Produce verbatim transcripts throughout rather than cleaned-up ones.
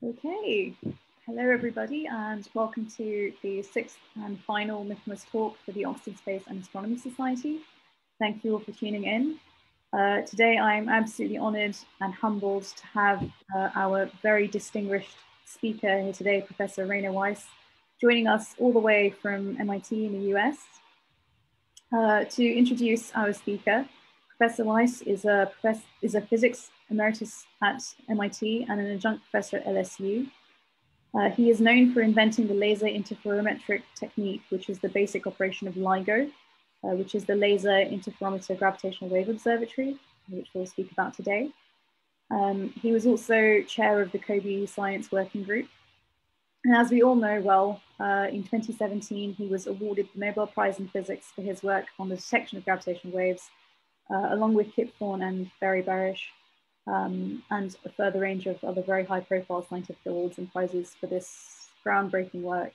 Okay, hello everybody and welcome to the sixth and final MIFMAS talk for the Austin Space and Astronomy Society. Thank you all for tuning in. Uh, today I'm absolutely honoured and humbled to have uh, our very distinguished speaker here today, Professor Rayna Weiss, joining us all the way from M I T in the U S. Uh, to introduce our speaker, Professor Weiss is a, profess is a physics emeritus at M I T and an adjunct professor at L S U. Uh, he is known for inventing the laser interferometric technique, which is the basic operation of LIGO, uh, which is the Laser Interferometer Gravitational Wave Observatory, which we'll speak about today. Um, he was also chair of the COBE Science Working Group. And as we all know well, uh, in twenty seventeen, he was awarded the Nobel Prize in Physics for his work on the detection of gravitational waves, uh, along with Kip Thorne and Barry Barish. Um, and a further range of other very high-profile scientific awards and prizes for this groundbreaking work.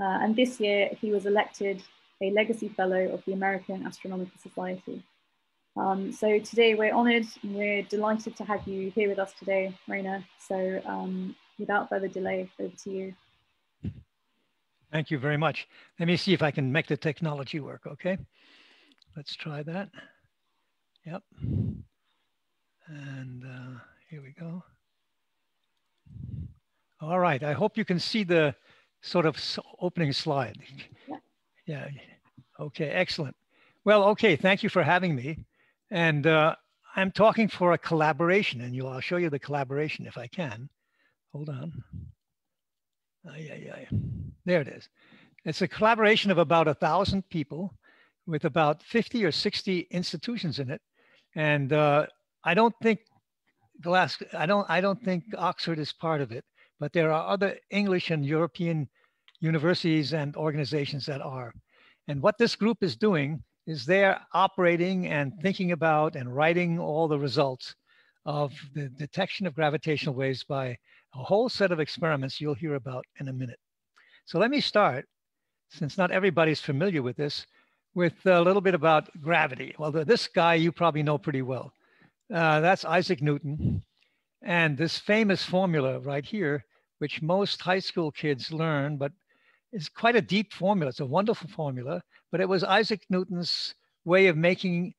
Uh, and this year, he was elected a Legacy Fellow of the American Astronomical Society. Um, so today, we're honoured and we're delighted to have you here with us today, Rayna. So um, without further delay, over to you. Thank you very much. Let me see if I can make the technology work, okay? Let's try that. Yep. And uh, here we go. All right, I hope you can see the sort of opening slide. Yeah. Yeah. Okay, excellent. Well, okay, thank you for having me. And uh, I'm talking for a collaboration, and you, I'll show you the collaboration if I can. Hold on. Aye, aye, aye. There it is. It's a collaboration of about a thousand people with about fifty or sixty institutions in it. And uh, I don't think Glasgow, I don't, I don't think Oxford is part of it, but there are other English and European universities and organizations that are. And what this group is doing is they're operating and thinking about and writing all the results of the detection of gravitational waves by a whole set of experiments you'll hear about in a minute. So let me start, since not everybody's familiar with this, with a little bit about gravity. Well, this guy you probably know pretty well. Uh, that's Isaac Newton, and this famous formula right here, which most high school kids learn, but it's quite a deep formula. It's a wonderful formula, but it was Isaac Newton's way of making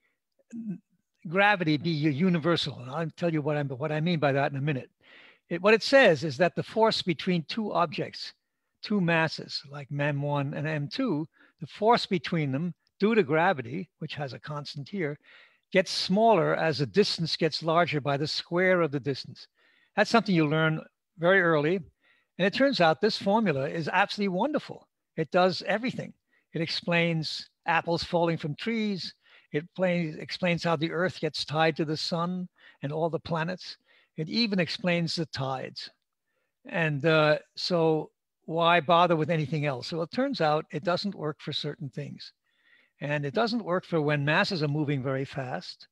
gravity be universal. And I'll tell you what, I'm, what I mean by that in a minute. It, what it says is that the force between two objects, two masses, like M one and M two, the force between them due to gravity, which has a constant here, gets smaller as the distance gets larger by the square of the distance. That's something you learn very early. And it turns out this formula is absolutely wonderful. It does everything. It explains apples falling from trees. It plays, explains how the Earth gets tied to the sun and all the planets. It even explains the tides. And uh, so why bother with anything else? So it turns out it doesn't work for certain things. And it doesn't work for when masses are moving very fast.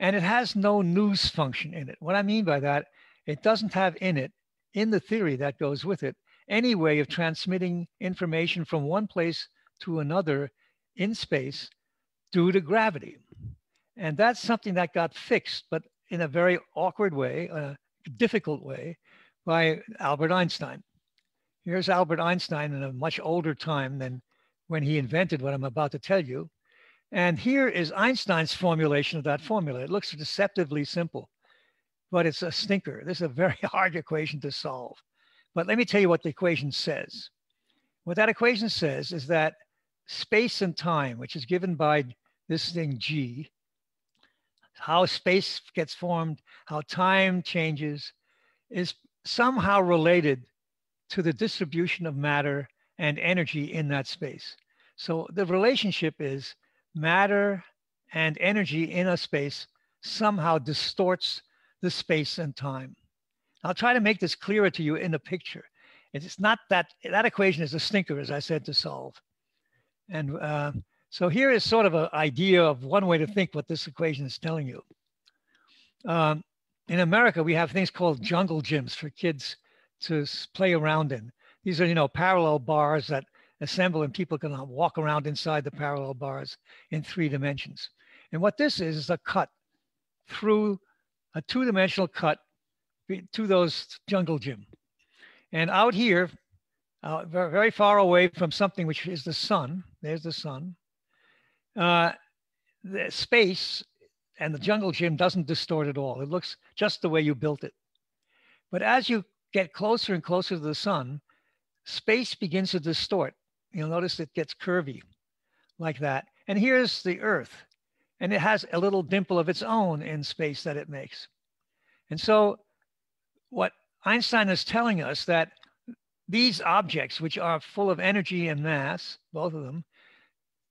And it has no news function in it. What I mean by that, it doesn't have in it, in the theory that goes with it, any way of transmitting information from one place to another in space due to gravity. And that's something that got fixed, but in a very awkward way, a difficult way, by Albert Einstein. Here's Albert Einstein in a much older time than when he invented what I'm about to tell you. And here is Einstein's formulation of that formula. It looks deceptively simple, but it's a stinker. This is a very hard equation to solve. But let me tell you what the equation says. What that equation says is that space and time, which is given by this thing G, how space gets formed, how time changes, is somehow related to the distribution of matter and energy in that space. So the relationship is matter and energy in a space somehow distorts the space and time. I'll try to make this clearer to you in a picture. It's not that, that equation is a stinker, as I said, to solve. And uh, so here is sort of an idea of one way to think what this equation is telling you. Um, in America, we have things called jungle gyms for kids to play around in. These are, you know, parallel bars that assemble and people can walk around inside the parallel bars in three dimensions. And what this is, is a cut through a two-dimensional cut to those jungle gym. And out here, uh, very far away from something which is the sun, there's the sun, uh, the space and the jungle gym doesn't distort at all. It looks just the way you built it. But as you get closer and closer to the sun, space begins to distort. You'll notice it gets curvy like that. And here's the Earth. And it has a little dimple of its own in space that it makes. And so what Einstein is telling us that these objects, which are full of energy and mass, both of them,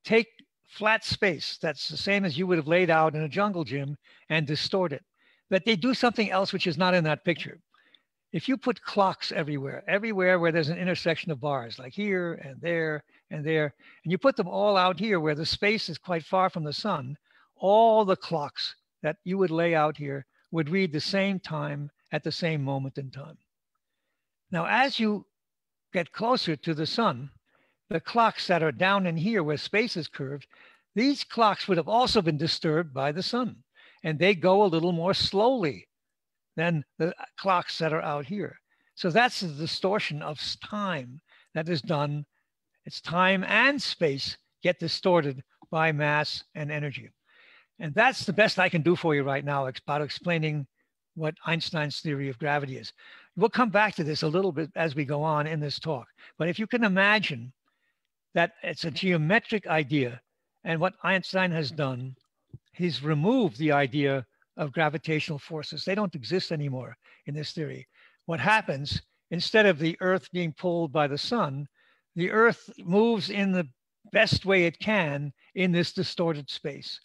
take flat space that's the same as you would have laid out in a jungle gym and distort it. But they do something else which is not in that picture. If you put clocks everywhere, everywhere where there's an intersection of bars, like here and there and there, and you put them all out here where the space is quite far from the sun, all the clocks that you would lay out here would read the same time at the same moment in time. Now, as you get closer to the sun, the clocks that are down in here where space is curved, these clocks would have also been disturbed by the sun, and they go a little more slowly than the clocks that are out here. So that's the distortion of time that is done. It's time and space get distorted by mass and energy. And that's the best I can do for you right now about explaining what Einstein's theory of gravity is. We'll come back to this a little bit as we go on in this talk. But if you can imagine that it's a geometric idea, and what Einstein has done, he's removed the idea of gravitational forces. They don't exist anymore in this theory. What happens, instead of the Earth being pulled by the sun, the Earth moves in the best way it can in this distorted space.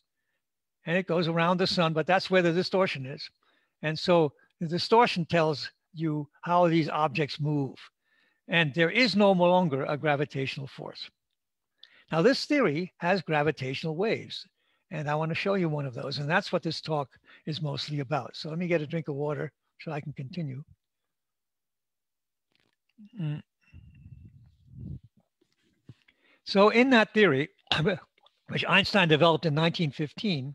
And it goes around the sun, but that's where the distortion is. And so the distortion tells you how these objects move. And there is no longer a gravitational force. Now, this theory has gravitational waves. And I want to show you one of those. And that's what this talk is mostly about. So let me get a drink of water so I can continue. Mm. So in that theory, which Einstein developed in nineteen fifteen,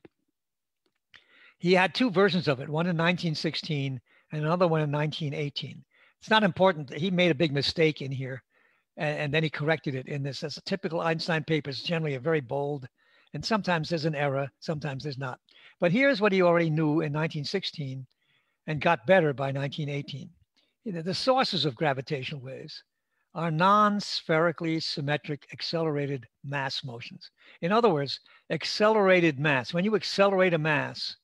he had two versions of it, one in nineteen sixteen and another one in nineteen eighteen. It's not important that he made a big mistake in here, and, and then he corrected it in this. That's a typical Einstein paper. It's generally a very bold, and sometimes there's an error, sometimes there's not. But here's what he already knew in nineteen sixteen and got better by nineteen eighteen. The sources of gravitational waves are non-spherically symmetric accelerated mass motions. In other words, accelerated mass. When you accelerate a mass,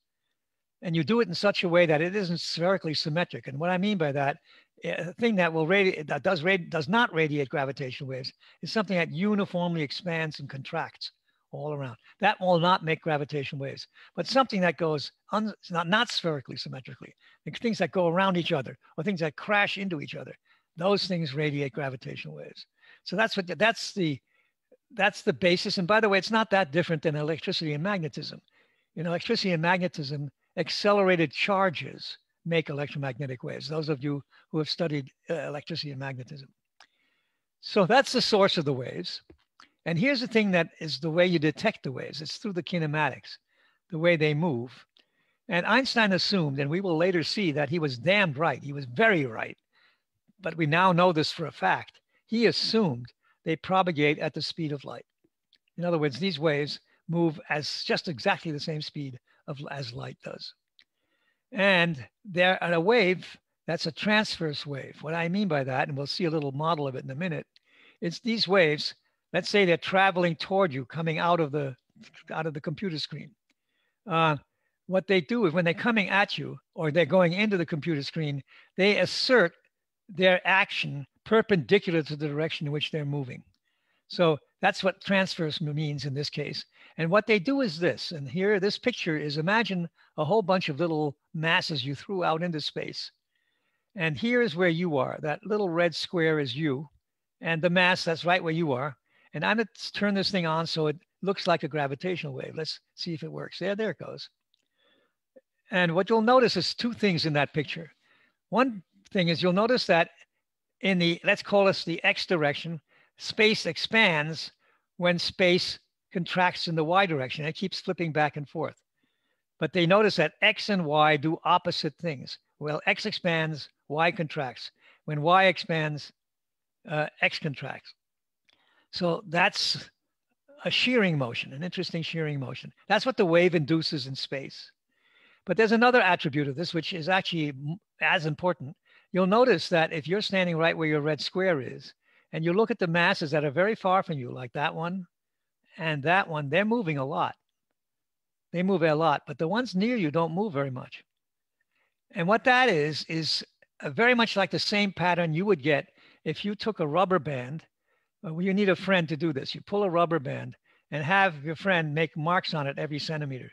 and you do it in such a way that it isn't spherically symmetric. And what I mean by that, a thing that will radiate, that does radiate, does not radiate gravitational waves, is something that uniformly expands and contracts all around. That will not make gravitational waves. But something that goes un, not not spherically symmetrically, like things that go around each other or things that crash into each other, those things radiate gravitational waves. So that's what that's the that's the basis. And by the way, it's not that different than electricity and magnetism. In electricity and magnetism, accelerated charges make electromagnetic waves, those of you who have studied uh, electricity and magnetism. So that's the source of the waves. And here's the thing that is the way you detect the waves. It's through the kinematics, the way they move. And Einstein assumed, and we will later see that he was damned right. He was very right. But we now know this for a fact. He assumed they propagate at the speed of light. In other words, these waves move as just exactly the same speed of, as light does. And they're at a wave that's a transverse wave. What I mean by that, and we'll see a little model of it in a minute, it's these waves, let's say they're traveling toward you, coming out of the, out of the computer screen. Uh, what they do is when they're coming at you, or they're going into the computer screen, they assert their action perpendicular to the direction in which they're moving. So that's what transverse means in this case. And what they do is this, and here this picture is, imagine a whole bunch of little masses you threw out into space. And here is where you are. That little red square is you, and the mass, that's right where you are. And I'm gonna turn this thing on so it looks like a gravitational wave. Let's see if it works. There, there it goes. And what you'll notice is two things in that picture. One thing is you'll notice that in the, let's call this the X direction, space expands when space contracts in the Y direction. It keeps flipping back and forth. But they notice that X and Y do opposite things. Well, X expands, Y contracts. When Y expands, uh, X contracts. So that's a shearing motion, an interesting shearing motion. That's what the wave induces in space. But there's another attribute of this, which is actually as important. You'll notice that if you're standing right where your red square is, and you look at the masses that are very far from you, like that one and that one, they're moving a lot. They move a lot, but the ones near you don't move very much. And what that is, is very much like the same pattern you would get if you took a rubber band. Well, you need a friend to do this. You pull a rubber band and have your friend make marks on it every centimeter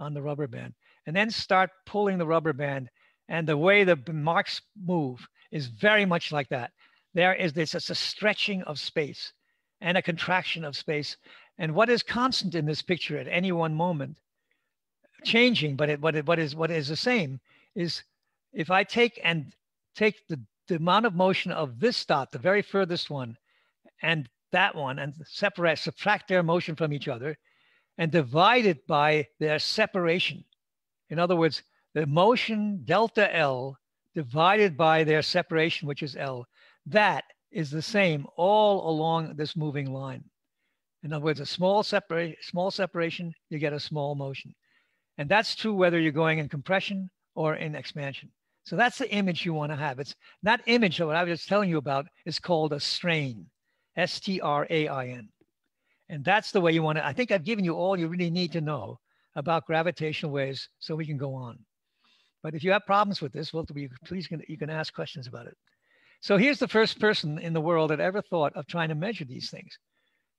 on the rubber band, and then start pulling the rubber band. And the way the marks move is very much like that. There is this, it's a stretching of space and a contraction of space. And what is constant in this picture at any one moment, changing, but it, what, it, what, is, what is the same is if I take and take the, the amount of motion of this dot, the very furthest one, and that one, and separate, subtract their motion from each other and divide it by their separation. In other words, the motion delta L divided by their separation, which is L, that is the same all along this moving line. In other words, a small, separa small separation, you get a small motion. And that's true whether you're going in compression or in expansion. So that's the image you want to have. It's that image that I was telling you about is called a strain. S T R A I N. And that's the way you want to, I think I've given you all you really need to know about gravitational waves, so we can go on. But if you have problems with this, well, please, can, you can ask questions about it. So here's the first person in the world that ever thought of trying to measure these things.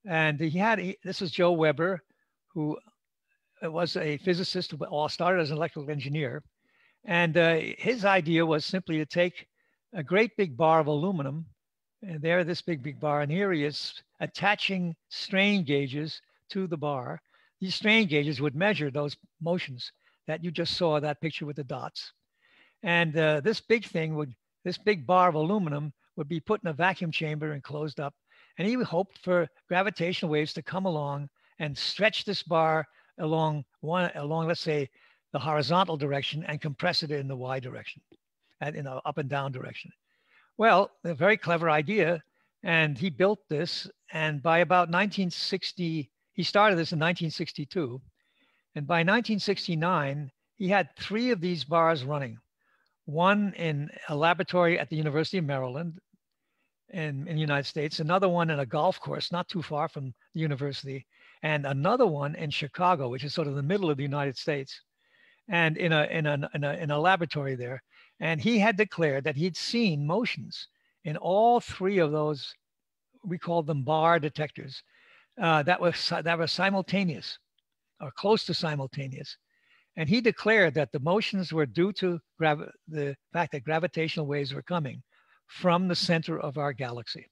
And he had, he, this was Joe Weber, who was a physicist, or started as an electrical engineer. And uh, his idea was simply to take a great big bar of aluminum, and there, this big, big bar, and here he is attaching strain gauges to the bar. These strain gauges would measure those motions that you just saw, that picture with the dots. And uh, this big thing would, this big bar of aluminum would be put in a vacuum chamber and closed up. And he hoped for gravitational waves to come along and stretch this bar along one, along, let's say, the horizontal direction and compress it in the Y direction, and in the up and down direction. Well, a very clever idea, and he built this, and by about nineteen sixty, he started this in nineteen sixty-two, and by nineteen sixty-nine, he had three of these bars running, one in a laboratory at the University of Maryland in, in the United States, another one in a golf course not too far from the university, and another one in Chicago, which is sort of the middle of the United States, and in a, in a, in a, in a laboratory there. And he had declared that he'd seen motions in all three of those, we called them bar detectors, uh, that were that were simultaneous or close to simultaneous. And he declared that the motions were due to the fact that gravitational waves were coming from the center of our galaxy.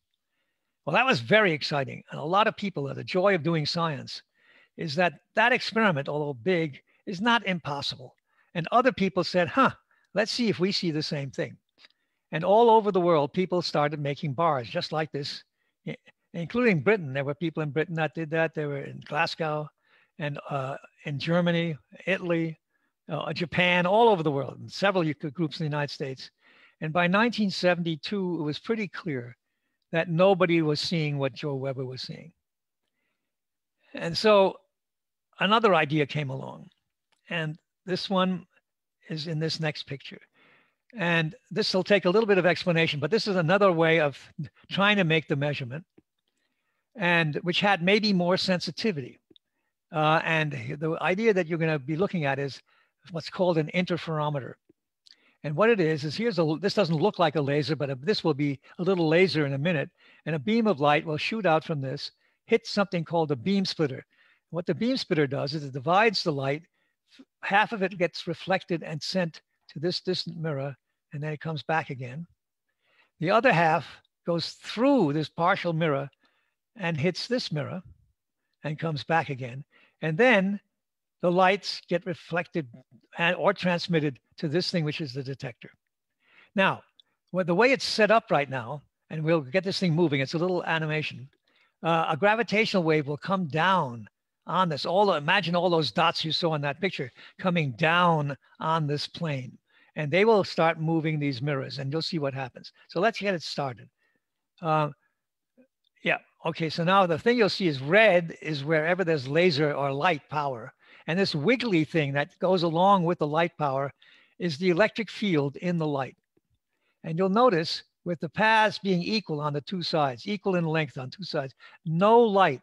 Well, that was very exciting. And a lot of people, the joy of doing science is that that experiment, although big, is not impossible. And other people said, huh, let's see if we see the same thing. And all over the world, people started making bars just like this, including Britain. There were people in Britain that did that. They were in Glasgow and uh, in Germany, Italy, uh, Japan, all over the world, and several groups in the United States. And by nineteen seventy-two, it was pretty clear that nobody was seeing what Joe Weber was seeing. And so another idea came along. And this one is in this next picture. And this will take a little bit of explanation, but this is another way of trying to make the measurement, and which had maybe more sensitivity. Uh, and the idea that you're gonna be looking at is what's called an interferometer. And what it is, is here's a, this doesn't look like a laser, but a, this will be a little laser in a minute, and a beam of light will shoot out from this, hit something called a beam splitter. What the beam splitter does is it divides the light. Half of it gets reflected and sent to this distant mirror, and then it comes back again. The other half goes through this partial mirror and hits this mirror and comes back again. And then the lights get reflected and, or transmitted to this thing, which is the detector. Now, well, the way it's set up right now, and we'll get this thing moving, it's a little animation, uh, a gravitational wave will come down on this, all imagine all those dots you saw in that picture coming down on this plane, and they will start moving these mirrors, and you'll see what happens. So let's get it started. Um, yeah, okay, so now the thing you'll see is red is wherever there's laser or light power. And this wiggly thing that goes along with the light power is the electric field in the light. And you'll notice with the paths being equal on the two sides, equal in length on two sides, no light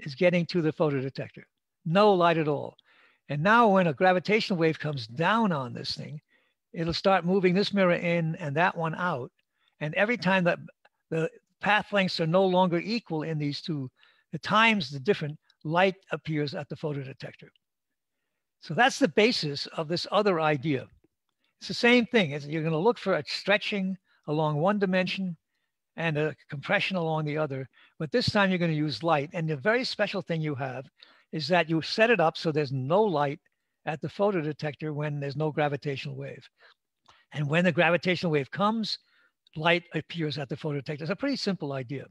is getting to the photodetector, no light at all. And now when a gravitational wave comes down on this thing, it'll start moving this mirror in and that one out. And every time that the path lengths are no longer equal in these two, the times the different light appears at the photodetector. So that's the basis of this other idea. It's the same thing. It's, you're going to look for a stretching along one dimension and a compression along the other, but this time you're going to use light. And the very special thing you have is that you set it up so there's no light at the photodetector when there's no gravitational wave. And when the gravitational wave comes, light appears at the photodetector. It's a pretty simple idea,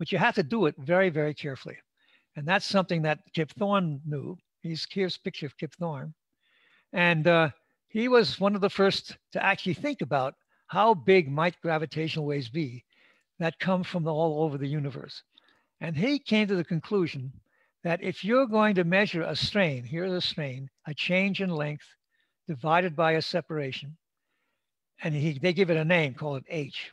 but you have to do it very, very carefully. And that's something that Kip Thorne knew. He's, here's a picture of Kip Thorne. And uh, he was one of the first to actually think about how big might gravitational waves be that come from all over the universe. And he came to the conclusion that if you're going to measure a strain, here's a strain, a change in length divided by a separation, and he, they give it a name, call it H.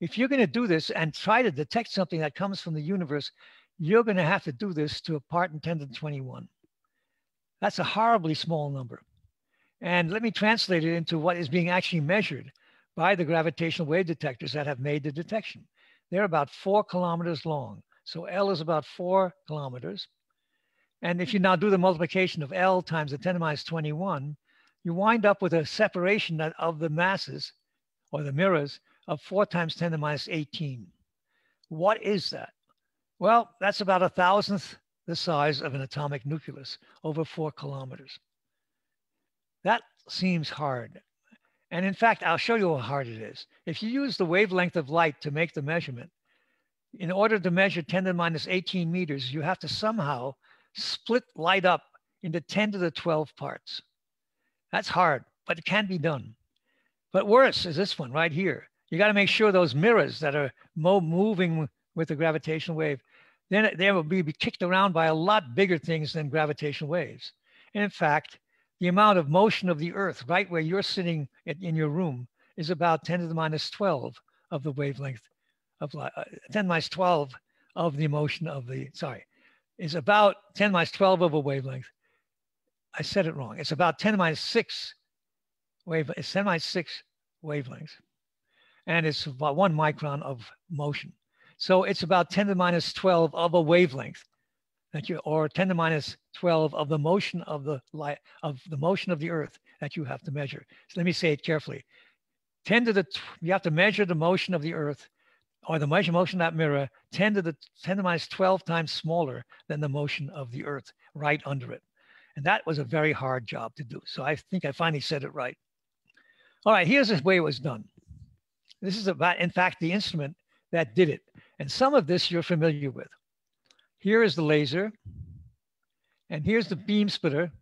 If you're going to do this and try to detect something that comes from the universe, you're going to have to do this to a part in ten to the twenty-first. That's a horribly small number. And let me translate it into what is being actually measured by the gravitational wave detectors that have made the detection. They're about four kilometers long. So L is about four kilometers. And if you now do the multiplication of L times the ten to the minus twenty-first, you wind up with a separation of the masses or the mirrors of four times ten to the minus eighteen. What is that? Well, that's about a thousandth the size of an atomic nucleus over four kilometers. That seems hard. And in fact, I'll show you how hard it is. If you use the wavelength of light to make the measurement, in order to measure ten to the minus eighteen meters, you have to somehow split light up into ten to the twelfth parts. That's hard, but it can be done. But worse is this one right here. You got to make sure those mirrors that are mo moving with the gravitational wave, then they will be kicked around by a lot bigger things than gravitational waves. And in fact, the amount of motion of the Earth right where you're sitting in your room is about ten to the minus twelve of the wavelength of light, uh, ten to the minus twelve of the motion of the, sorry, is about ten to the minus twelve of a wavelength. I said it wrong. It's about ten to the minus six wave, it's ten to the minus six wavelengths. And it's about one micron of motion. So it's about ten to the minus twelve of a wavelength that you, or ten to the minus twelve of the motion of the light, of the motion of the Earth that you have to measure. So let me say it carefully. ten to the, you have to measure the motion of the Earth or the motion of that mirror ten to the minus twelve times smaller than the motion of the Earth right under it. And that was a very hard job to do. So I think I finally said it right. All right, here's the way it was done. This is about, in fact, the instrument that did it. And some of this you're familiar with. Here is the laser. And here's the beam splitter.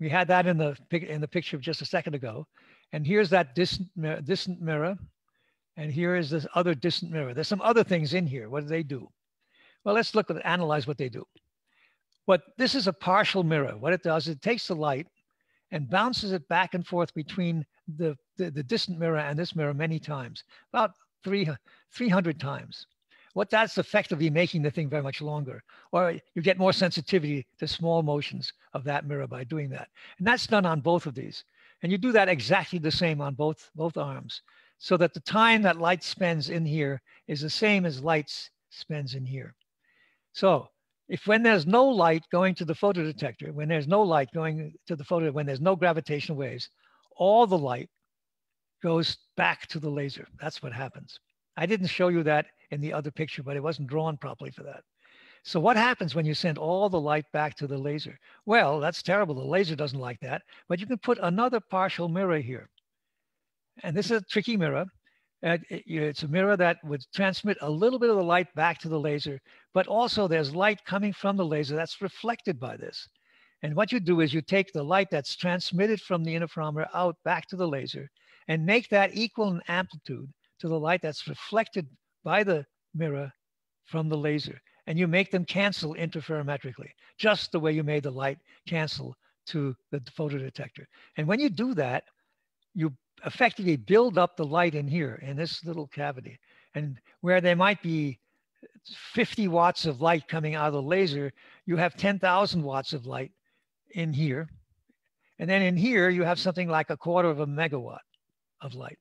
We had that in the, in the picture just a second ago. And here's that distant, distant mirror. And here is this other distant mirror. There's some other things in here. What do they do? Well, let's look at, analyze what they do. But this is a partial mirror. What it does, it takes the light and bounces it back and forth between the, the, the distant mirror and this mirror many times, about three hundred times. What that's effectively making the thing very much longer, or you get more sensitivity to small motions of that mirror by doing that. And that's done on both of these. And you do that exactly the same on both, both arms, so that the time that light spends in here is the same as light spends in here. So if when there's no light going to the photodetector, when there's no light going to the photo, when there's no gravitational waves, all the light goes back to the laser. That's what happens. I didn't show you that in the other picture, but it wasn't drawn properly for that. So what happens when you send all the light back to the laser? Well, that's terrible. The laser doesn't like that, but you can put another partial mirror here. And this is a tricky mirror. Uh, it, it's a mirror that would transmit a little bit of the light back to the laser, but also there's light coming from the laser that's reflected by this. And what you do is you take the light that's transmitted from the interferometer out back to the laser and make that equal in amplitude to the light that's reflected by the mirror from the laser. And you make them cancel interferometrically, just the way you made the light cancel to the photodetector. And when you do that, you effectively build up the light in here, in this little cavity. And where there might be fifty watts of light coming out of the laser, you have ten thousand watts of light in here. And then in here, you have something like a quarter of a megawatt of light.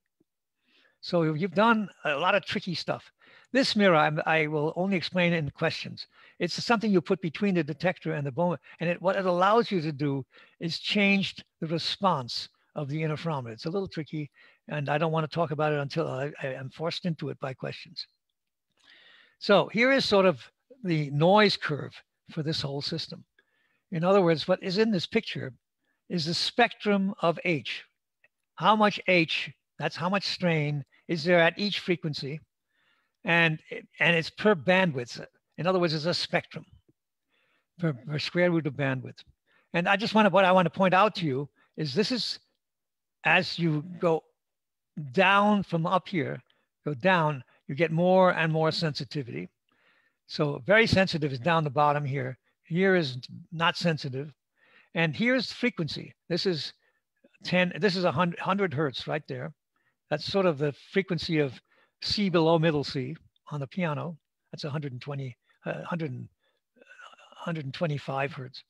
So you've done a lot of tricky stuff. This mirror, I'm, I will only explain in questions. It's something you put between the detector and the bowman. And it, what it allows you to do is change the response of the interferometer. It's a little tricky, and I don't want to talk about it until I, I am forced into it by questions. So here is sort of the noise curve for this whole system. In other words, what is in this picture is the spectrum of H. How much H, that's how much strain, is there at each frequency, and, and it's per bandwidth. In other words, it's a spectrum per, per square root of bandwidth. And I just want to, what I want to point out to you is this is, as you go down from up here, go down, you get more and more sensitivity. So very sensitive is down the bottom here. Here is not sensitive. And here's frequency. This is ten, this is one hundred hertz right there. That's sort of the frequency of C below middle C on the piano. That's one hundred twenty, one hundred, one hundred twenty-five hertz.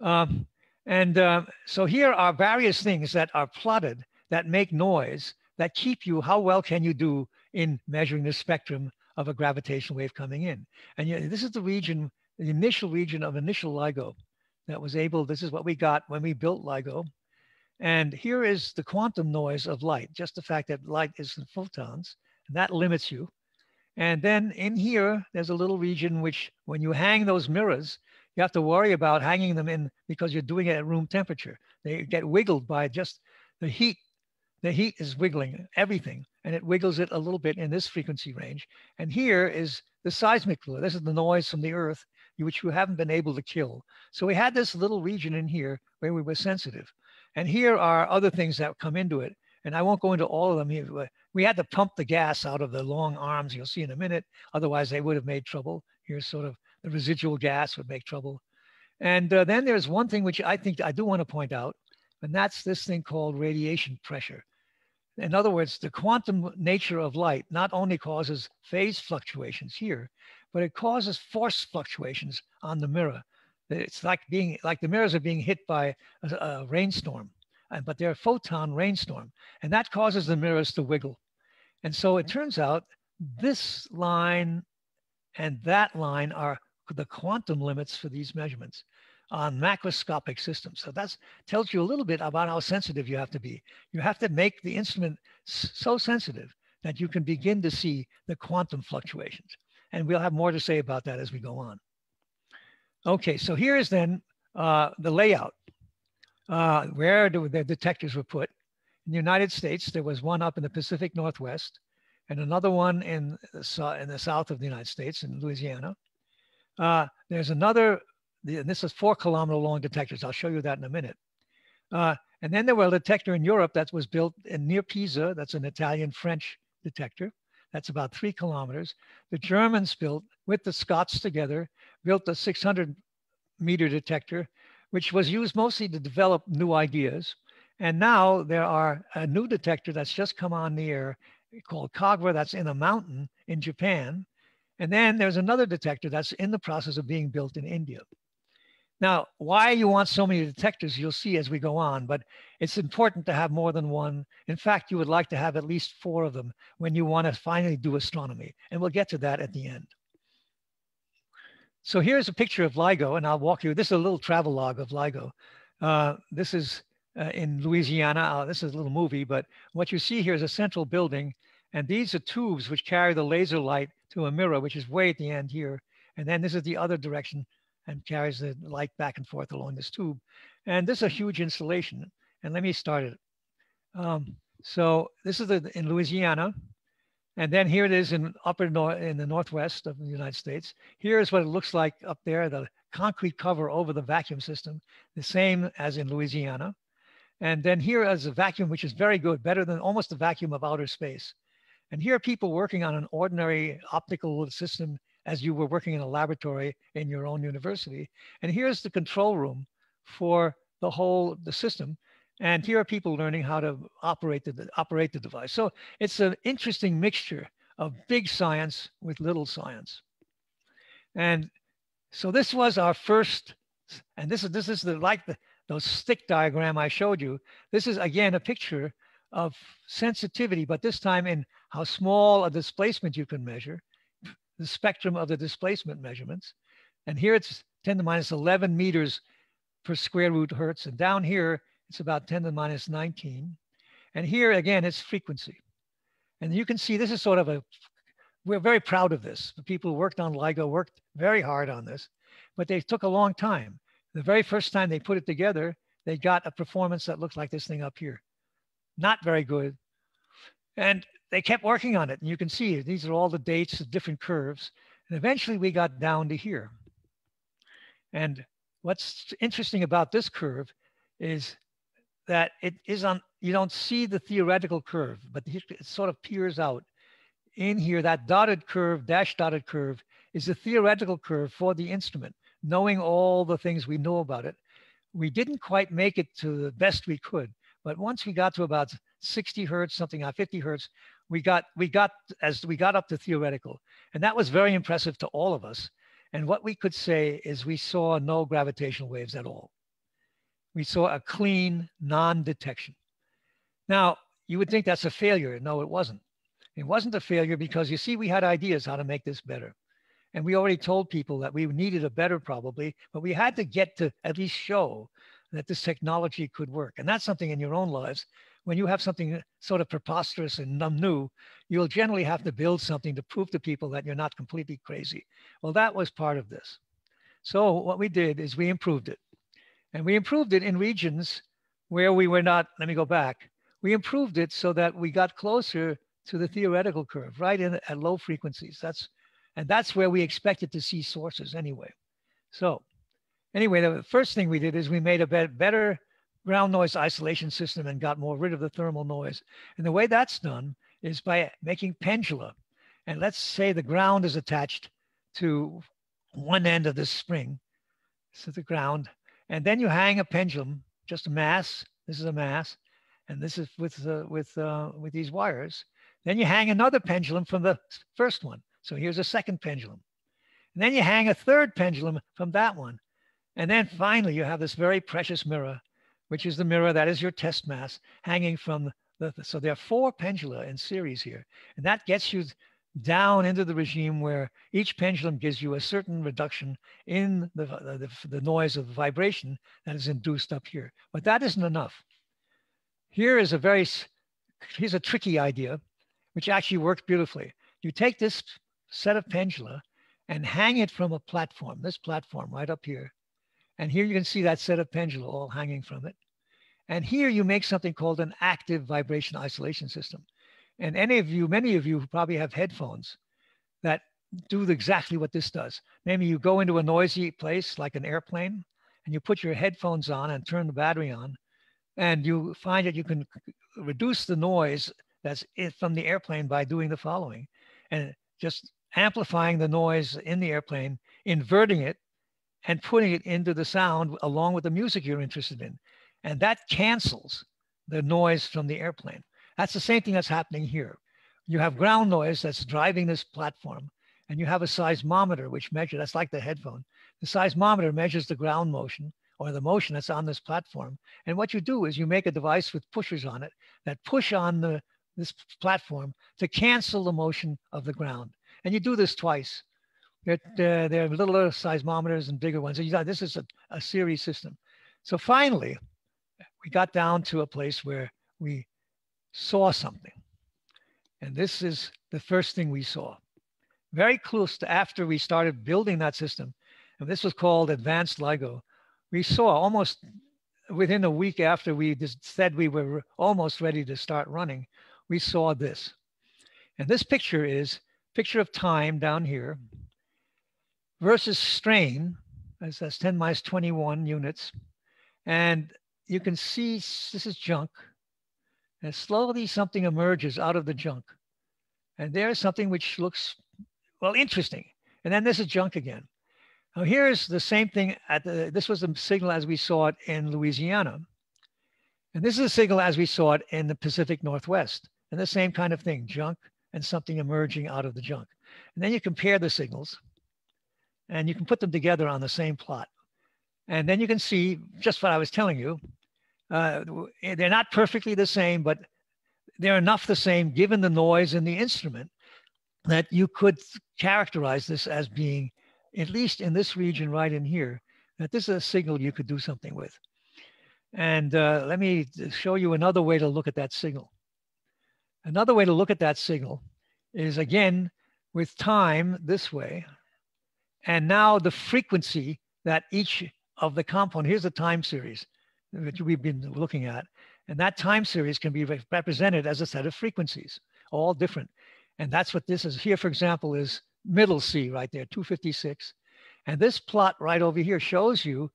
Um, and uh, so here are various things that are plotted that make noise, that keep you, how well can you do in measuring the spectrum of a gravitational wave coming in. And you, this is the region, the initial region of initial LIGO that was able, this is what we got when we built LIGO. And here is the quantum noise of light, just the fact that light is in photons, and that limits you. And then in here, there's a little region which when you hang those mirrors, you have to worry about hanging them in because you're doing it at room temperature. They get wiggled by just the heat. The heat is wiggling everything. And it wiggles it a little bit in this frequency range. And here is the seismic fluid. This is the noise from the Earth, which you haven't been able to kill. So we had this little region in here where we were sensitive. And here are other things that come into it. And I won't go into all of them here. But we had to pump the gas out of the long arms, you'll see in a minute. Otherwise, they would have made trouble. Here's sort of the residual gas would make trouble. And uh, then there's one thing which I think I do want to point out, and that's this thing called radiation pressure. In other words, the quantum nature of light not only causes phase fluctuations here, but it causes force fluctuations on the mirror. It's like being like the mirrors are being hit by a, a rainstorm, but they're a photon rainstorm, and that causes the mirrors to wiggle. And so it turns out this line and that line are the quantum limits for these measurements on macroscopic systems. So that tells you a little bit about how sensitive you have to be. You have to make the instrument so sensitive that you can begin to see the quantum fluctuations. And we'll have more to say about that as we go on. Okay, so here is then uh, the layout, uh, where the, the detectors were put. In the United States, there was one up in the Pacific Northwest and another one in the, in the south of the United States in Louisiana. Uh, there's another, and this is four kilometer long detectors. I'll show you that in a minute. Uh, and then there were a detector in Europe that was built in near Pisa. That's an Italian-French detector. That's about three kilometers. The Germans built, with the Scots together, built a six hundred meter detector, which was used mostly to develop new ideas. And now there are a new detector that's just come on the air called KAGRA that's in a mountain in Japan. And then there's another detector that's in the process of being built in India. Now, why you want so many detectors, you'll see as we go on, but it's important to have more than one. In fact, you would like to have at least four of them when you want to finally do astronomy. And we'll get to that at the end. So here's a picture of LIGO, and I'll walk you. This is a little travel log of LIGO. Uh, this is uh, in Louisiana. Uh, this is a little movie, but what you see here is a central building. And these are tubes which carry the laser light to a mirror, which is way at the end here. And then this is the other direction and carries the light back and forth along this tube. And this is a huge installation. And let me start it. Um, so this is the, in Louisiana. And then here it is in upper nor in the Northwest of the United States. Here is what it looks like up there, the concrete cover over the vacuum system, the same as in Louisiana. And then here is a vacuum, which is very good, better than almost the vacuum of outer space. And here are people working on an ordinary optical system as you were working in a laboratory in your own university. And here's the control room for the whole the system. And here are people learning how to operate the, operate the device. So it's an interesting mixture of big science with little science. And so this was our first, and this is, this is the, like the, the stick diagram I showed you. This is again a picture of sensitivity, but this time in how small a displacement you can measure, the spectrum of the displacement measurements. And here it's ten to the minus eleven meters per square root hertz. And down here, it's about ten to the minus nineteen. And here again, it's frequency. And you can see this is sort of a, we're very proud of this. The people who worked on LIGO worked very hard on this, but they took a long time. The very first time they put it together, they got a performance that looked like this thing up here. Not very good. And they kept working on it. And you can see these are all the dates, the different curves. And eventually we got down to here. And what's interesting about this curve is that it is on, you don't see the theoretical curve, but it sort of peers out. In here, that dotted curve, dash dotted curve, is the theoretical curve for the instrument, knowing all the things we know about it. We didn't quite make it to the best we could, but once we got to about sixty hertz, something like fifty hertz, we got we got as we got up to theoretical, and that was very impressive to all of us. And what we could say is we saw no gravitational waves at all. We saw a clean non-detection. Now you would think that's a failure. No, it wasn't. It wasn't a failure because you see, we had ideas how to make this better. And we already told people that we needed a better probably, but we had to get to at least show that this technology could work. And that's something in your own lives. When you have something sort of preposterous and new, you'll generally have to build something to prove to people that you're not completely crazy. Well, that was part of this. So what we did is we improved it. And we improved it in regions where we were not, let me go back. We improved it so that we got closer to the theoretical curve, right in at low frequencies. That's, and that's where we expected to see sources anyway. So anyway, the first thing we did is we made a better ground noise isolation system and got more rid of the thermal noise. And the way that's done is by making pendula. And let's say the ground is attached to one end of this spring, so the ground, and then you hang a pendulum, just a mass, this is a mass, and this is with, uh, with, uh, with these wires. Then you hang another pendulum from the first one. So here's a second pendulum. And then you hang a third pendulum from that one. And then finally, you have this very precious mirror, which is the mirror that is your test mass hanging from the, so there are four pendula in series here. And that gets you down into the regime where each pendulum gives you a certain reduction in the, the, the noise of the vibration that is induced up here. But that isn't enough. Here is a very, here's a tricky idea, which actually worked beautifully. You take this set of pendula and hang it from a platform, this platform right up here. And here you can see that set of pendula all hanging from it. And here you make something called an active vibration isolation system. And any of you, many of you probably have headphones that do exactly what this does. Maybe you go into a noisy place like an airplane and you put your headphones on and turn the battery on and you find that you can reduce the noise that's it from the airplane by doing the following and just amplifying the noise in the airplane, inverting it and putting it into the sound along with the music you're interested in. And that cancels the noise from the airplane. That's the same thing that's happening here. You have ground noise that's driving this platform and you have a seismometer which measures, that's like the headphone. The seismometer measures the ground motion or the motion that's on this platform. And what you do is you make a device with pushers on it that push on the this platform to cancel the motion of the ground. And you do this twice. There, there, there are littler seismometers and bigger ones. And you know, this is a, a series system. So finally, we got down to a place where we saw something. And this is the first thing we saw. Very close to after we started building that system, and this was called Advanced LIGO, we saw almost within a week after we just said we were almost ready to start running, we saw this. And this picture is picture of time down here versus strain That's, that's ten minus twenty-one units. And you can see this is junk. And slowly something emerges out of the junk. And there's something which looks, well, interesting. And then this is junk again. Now here's the same thing at the, this was the signal as we saw it in Louisiana. And this is a signal as we saw it in the Pacific Northwest. And the same kind of thing, junk and something emerging out of the junk. And then you compare the signals and you can put them together on the same plot. And then you can see just what I was telling you. Uh, they're not perfectly the same, but they're enough the same given the noise in the instrument that you could characterize this as being, at least in this region right in here, that this is a signal you could do something with. And uh, let me show you another way to look at that signal. Another way to look at that signal is, again, with time this way, and now the frequency that each of the components, here's the time series that we've been looking at, and that time series can be represented as a set of frequencies, all different. And that's what this is. Here, for example, is middle C right there, two fifty-six. And this plot right over here shows you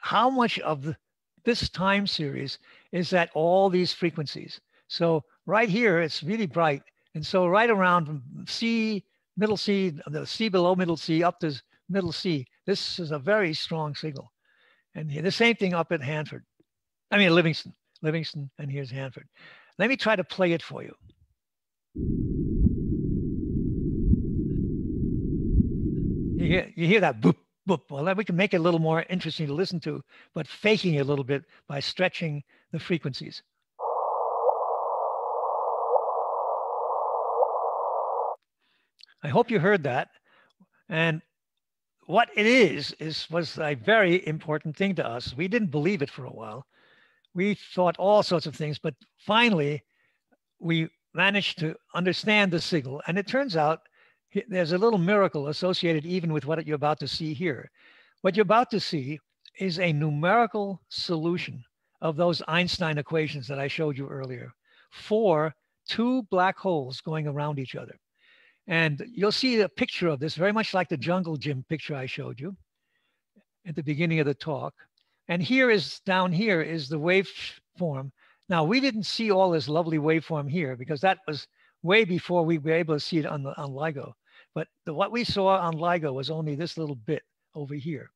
how much of the, this time series is at all these frequencies. So right here, it's really bright. And so right around C, middle C, the C below middle C, up to middle C, this is a very strong signal. And the same thing up at Hanford. I mean, Livingston, Livingston, and here's Hanford. Let me try to play it for you. You hear, you hear that boop, boop. Well, then we can make it a little more interesting to listen to, but faking it a little bit by stretching the frequencies. I hope you heard that. And what it is, is was a very important thing to us. We didn't believe it for a while. We thought all sorts of things, but finally we managed to understand the signal. And it turns out there's a little miracle associated even with what you're about to see here. What you're about to see is a numerical solution of those Einstein equations that I showed you earlier for two black holes going around each other. And you'll see a picture of this, very much like the jungle gym picture I showed you at the beginning of the talk. And here is, down here is the waveform. Now, we didn't see all this lovely waveform here because that was way before we were able to see it on, the, on LIGO. But the, what we saw on LIGO was only this little bit over here.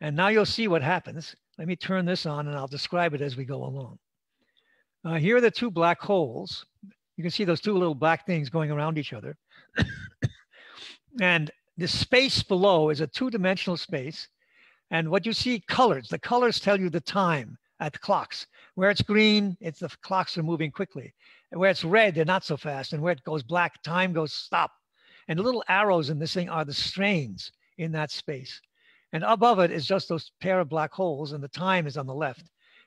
And now you'll see what happens. Let me turn this on and I'll describe it as we go along. Uh, here are the two black holes. You can see those two little black things going around each other. And the space below is a two-dimensional space. And what you see colors, the colors tell you the time at the clocks. Where it's green, it's the clocks are moving quickly. And where it's red, they're not so fast. And where it goes black, time goes stop. And the little arrows in this thing are the strains in that space. And above it is just those pair of black holes, and the time is on the left.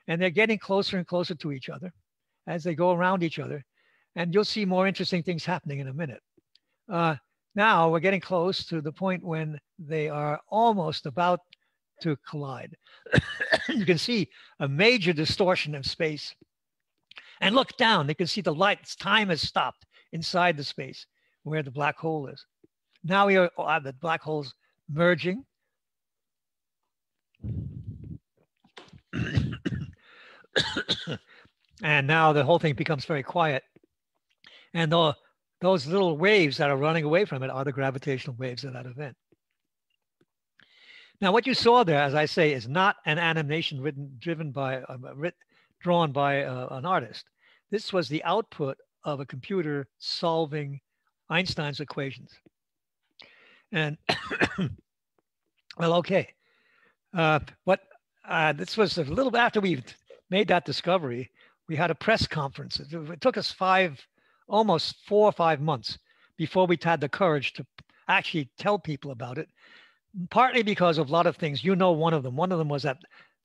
And they're getting closer and closer to each other as they go around each other. And you'll see more interesting things happening in a minute. Uh, now we're getting close to the point when they are almost about to collide. You can see a major distortion of space. And look down, you can see the light, time has stopped inside the space where the black hole is. Now we are uh, the black holes merging. And now the whole thing becomes very quiet. And the, those little waves that are running away from it are the gravitational waves of that event. Now, what you saw there, as I say, is not an animation written, driven by, uh, writ, drawn by uh, an artist. This was the output of a computer solving Einstein's equations. And, well, okay. Uh, but uh, this was a little bit after we made that discovery, we had a press conference. It, it took us five, almost four or five months before we had the courage to actually tell people about it, partly because of a lot of things. You know one of them. One of them was that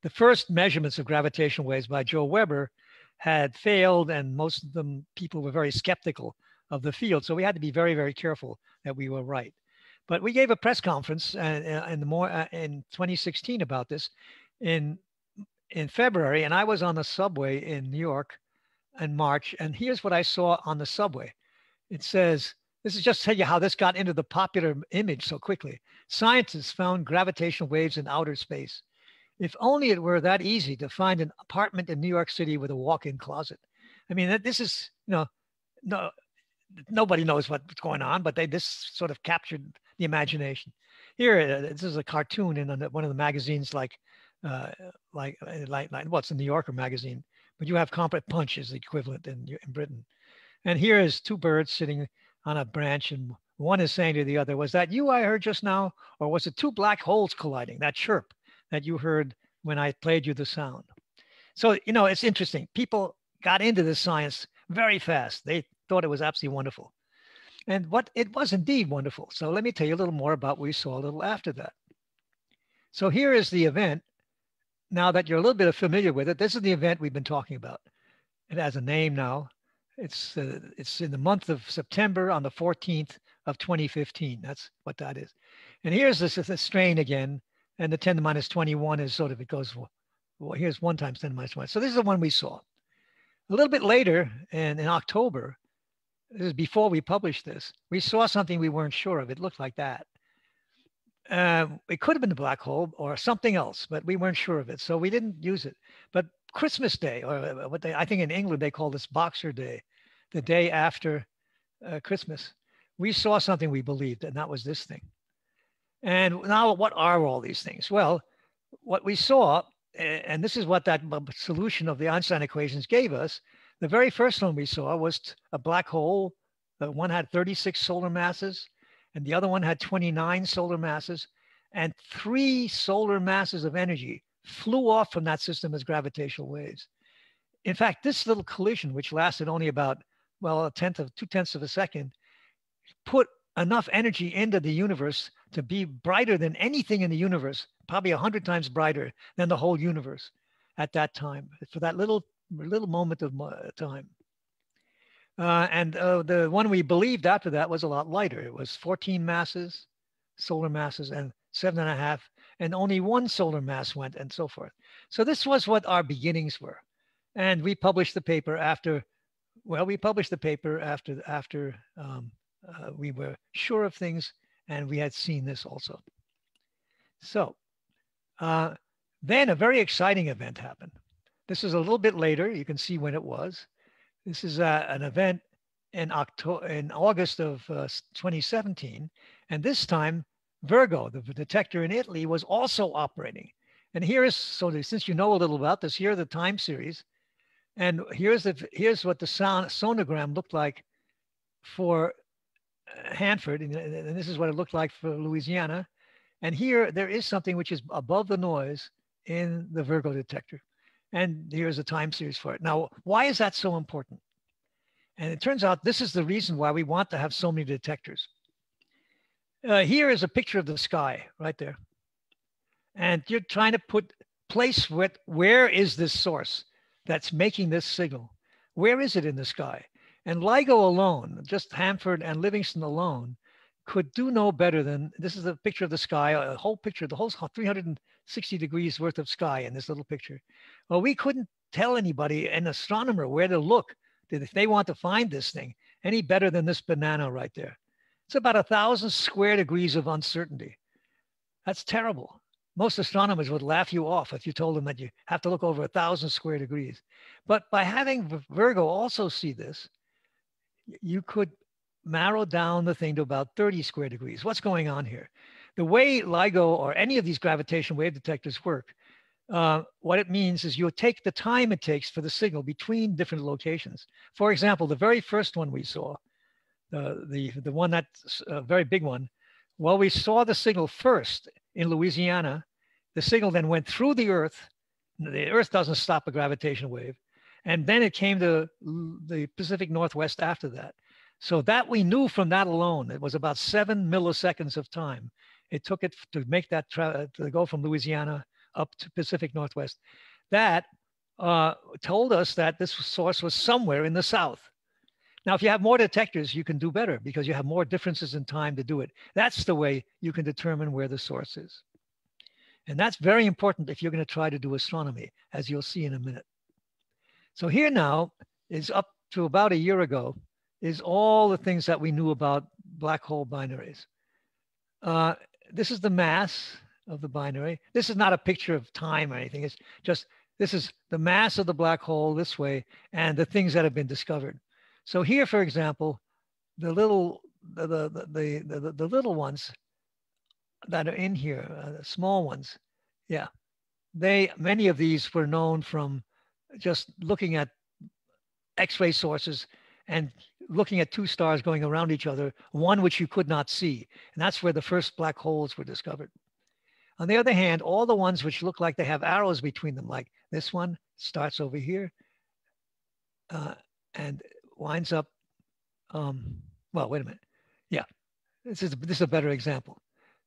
the first measurements of gravitational waves by Joe Weber had failed, and most of them people were very skeptical of the field. So we had to be very, very careful that we were right. But we gave a press conference in, the more, in twenty sixteen about this in, in February, and I was on the subway in New York in March, and here's what I saw on the subway. It says, This is just to tell you how this got into the popular image so quickly. Scientists found gravitational waves in outer space. If only it were that easy to find an apartment in New York City with a walk-in closet. I mean, this is, you know, no, nobody knows what's going on, but they this sort of captured the imagination. Here, this is a cartoon in one of the magazines, like, uh, like, like, like what's well, the New Yorker magazine, but you have Comp Punch is the equivalent in, in Britain. And here is two birds sitting on a branch, and one is saying to the other, "Was that you I heard just now, or was it two black holes colliding? That chirp that you heard when I played you the sound." So, you know, it's interesting. People got into this science very fast. They thought it was absolutely wonderful. And what it was indeed wonderful. So let me tell you a little more about what we saw a little after that. So here is the event. Now that you're a little bit familiar with it, this is the event we've been talking about. It has a name now. It's, uh, it's in the month of September on the fourteenth of twenty fifteen. That's what that is. And here's this, this strain again. And the ten to the minus twenty-one is sort of, it goes, well, here's one times ten to the minus twenty. So this is the one we saw. A little bit later, and in October, this is before we published this, we saw something we weren't sure of. It looked like that. Uh, it could have been a black hole or something else, but we weren't sure of it. So we didn't use it. But Christmas Day, or what they, I think in England, they call this Boxer Day, the day after uh, Christmas, we saw something we believed, and that was this thing. And now what are all these things? Well, what we saw, and this is what that solution of the Einstein equations gave us. The very first one we saw was a black hole. The one had thirty-six solar masses, and the other one had twenty-nine solar masses, and three solar masses of energy flew off from that system as gravitational waves. In fact, this little collision, which lasted only about, well, a tenth of, two tenths of a second, put enough energy into the universe to be brighter than anything in the universe, probably a hundred times brighter than the whole universe at that time, for that little little moment of time. Uh, and uh, the one we believed after that was a lot lighter. It was fourteen masses, solar masses, and seven and a half, and only one solar mass went, and so forth. So this was what our beginnings were. And we published the paper after, well, we published the paper after, after um, uh, we were sure of things, and we had seen this also. So uh, then a very exciting event happened. This is a little bit later. You can see when it was. This is uh, an event in, October, in August of uh, twenty seventeen. And this time, Virgo, the detector in Italy, was also operating. And here is, so since you know a little about this, here are the time series. And here's, the, here's what the sound, sonogram looked like for Hanford, and, and this is what it looked like for Louisiana. And here, there is something which is above the noise in the Virgo detector. And here's a time series for it. Now, why is that so important? And it turns out this is the reason why we want to have so many detectors. Uh, here is a picture of the sky right there. And you're trying to put place with where is this source that's making this signal? Where is it in the sky? And LIGO alone, just Hanford and Livingston alone, could do no better than, this is a picture of the sky, a whole picture, the whole three hundred sixty degrees worth of sky in this little picture. Well, we couldn't tell anybody, an astronomer, where to look if they want to find this thing any better than this banana right there. It's about a thousand square degrees of uncertainty. That's terrible. Most astronomers would laugh you off if you told them that you have to look over a thousand square degrees. But by having Virgo also see this, you could narrow down the thing to about thirty square degrees. What's going on here? The way LIGO or any of these gravitational wave detectors work, uh, what it means is you take the time it takes for the signal between different locations. For example, the very first one we saw, uh, the, the one that's a very big one, well, we saw the signal first in Louisiana. The signal then went through the Earth. The Earth doesn't stop a gravitational wave. And then it came to the Pacific Northwest after that. So that we knew from that alone, it was about seven milliseconds of time. It took it to make that, to go from Louisiana up to Pacific Northwest. That uh, told us that this source was somewhere in the South. Now, if you have more detectors, you can do better because you have more differences in time to do it. That's the way you can determine where the source is. And that's very important if you're going to try to do astronomy, as you'll see in a minute. So here now is up to about a year ago, is all the things that we knew about black hole binaries. Uh, this is the mass of the binary. This is not a picture of time or anything. It's just, this is the mass of the black hole this way and the things that have been discovered. So here, for example, the little, the, the, the, the, the, the little ones that are in here, uh, the small ones, yeah. They, many of these were known from just looking at X-ray sources and looking at two stars going around each other, one which you could not see. And that's where the first black holes were discovered. On the other hand, all the ones which look like they have arrows between them, like this one starts over here uh, and winds up, um, well, wait a minute. Yeah, this is, this is a better example.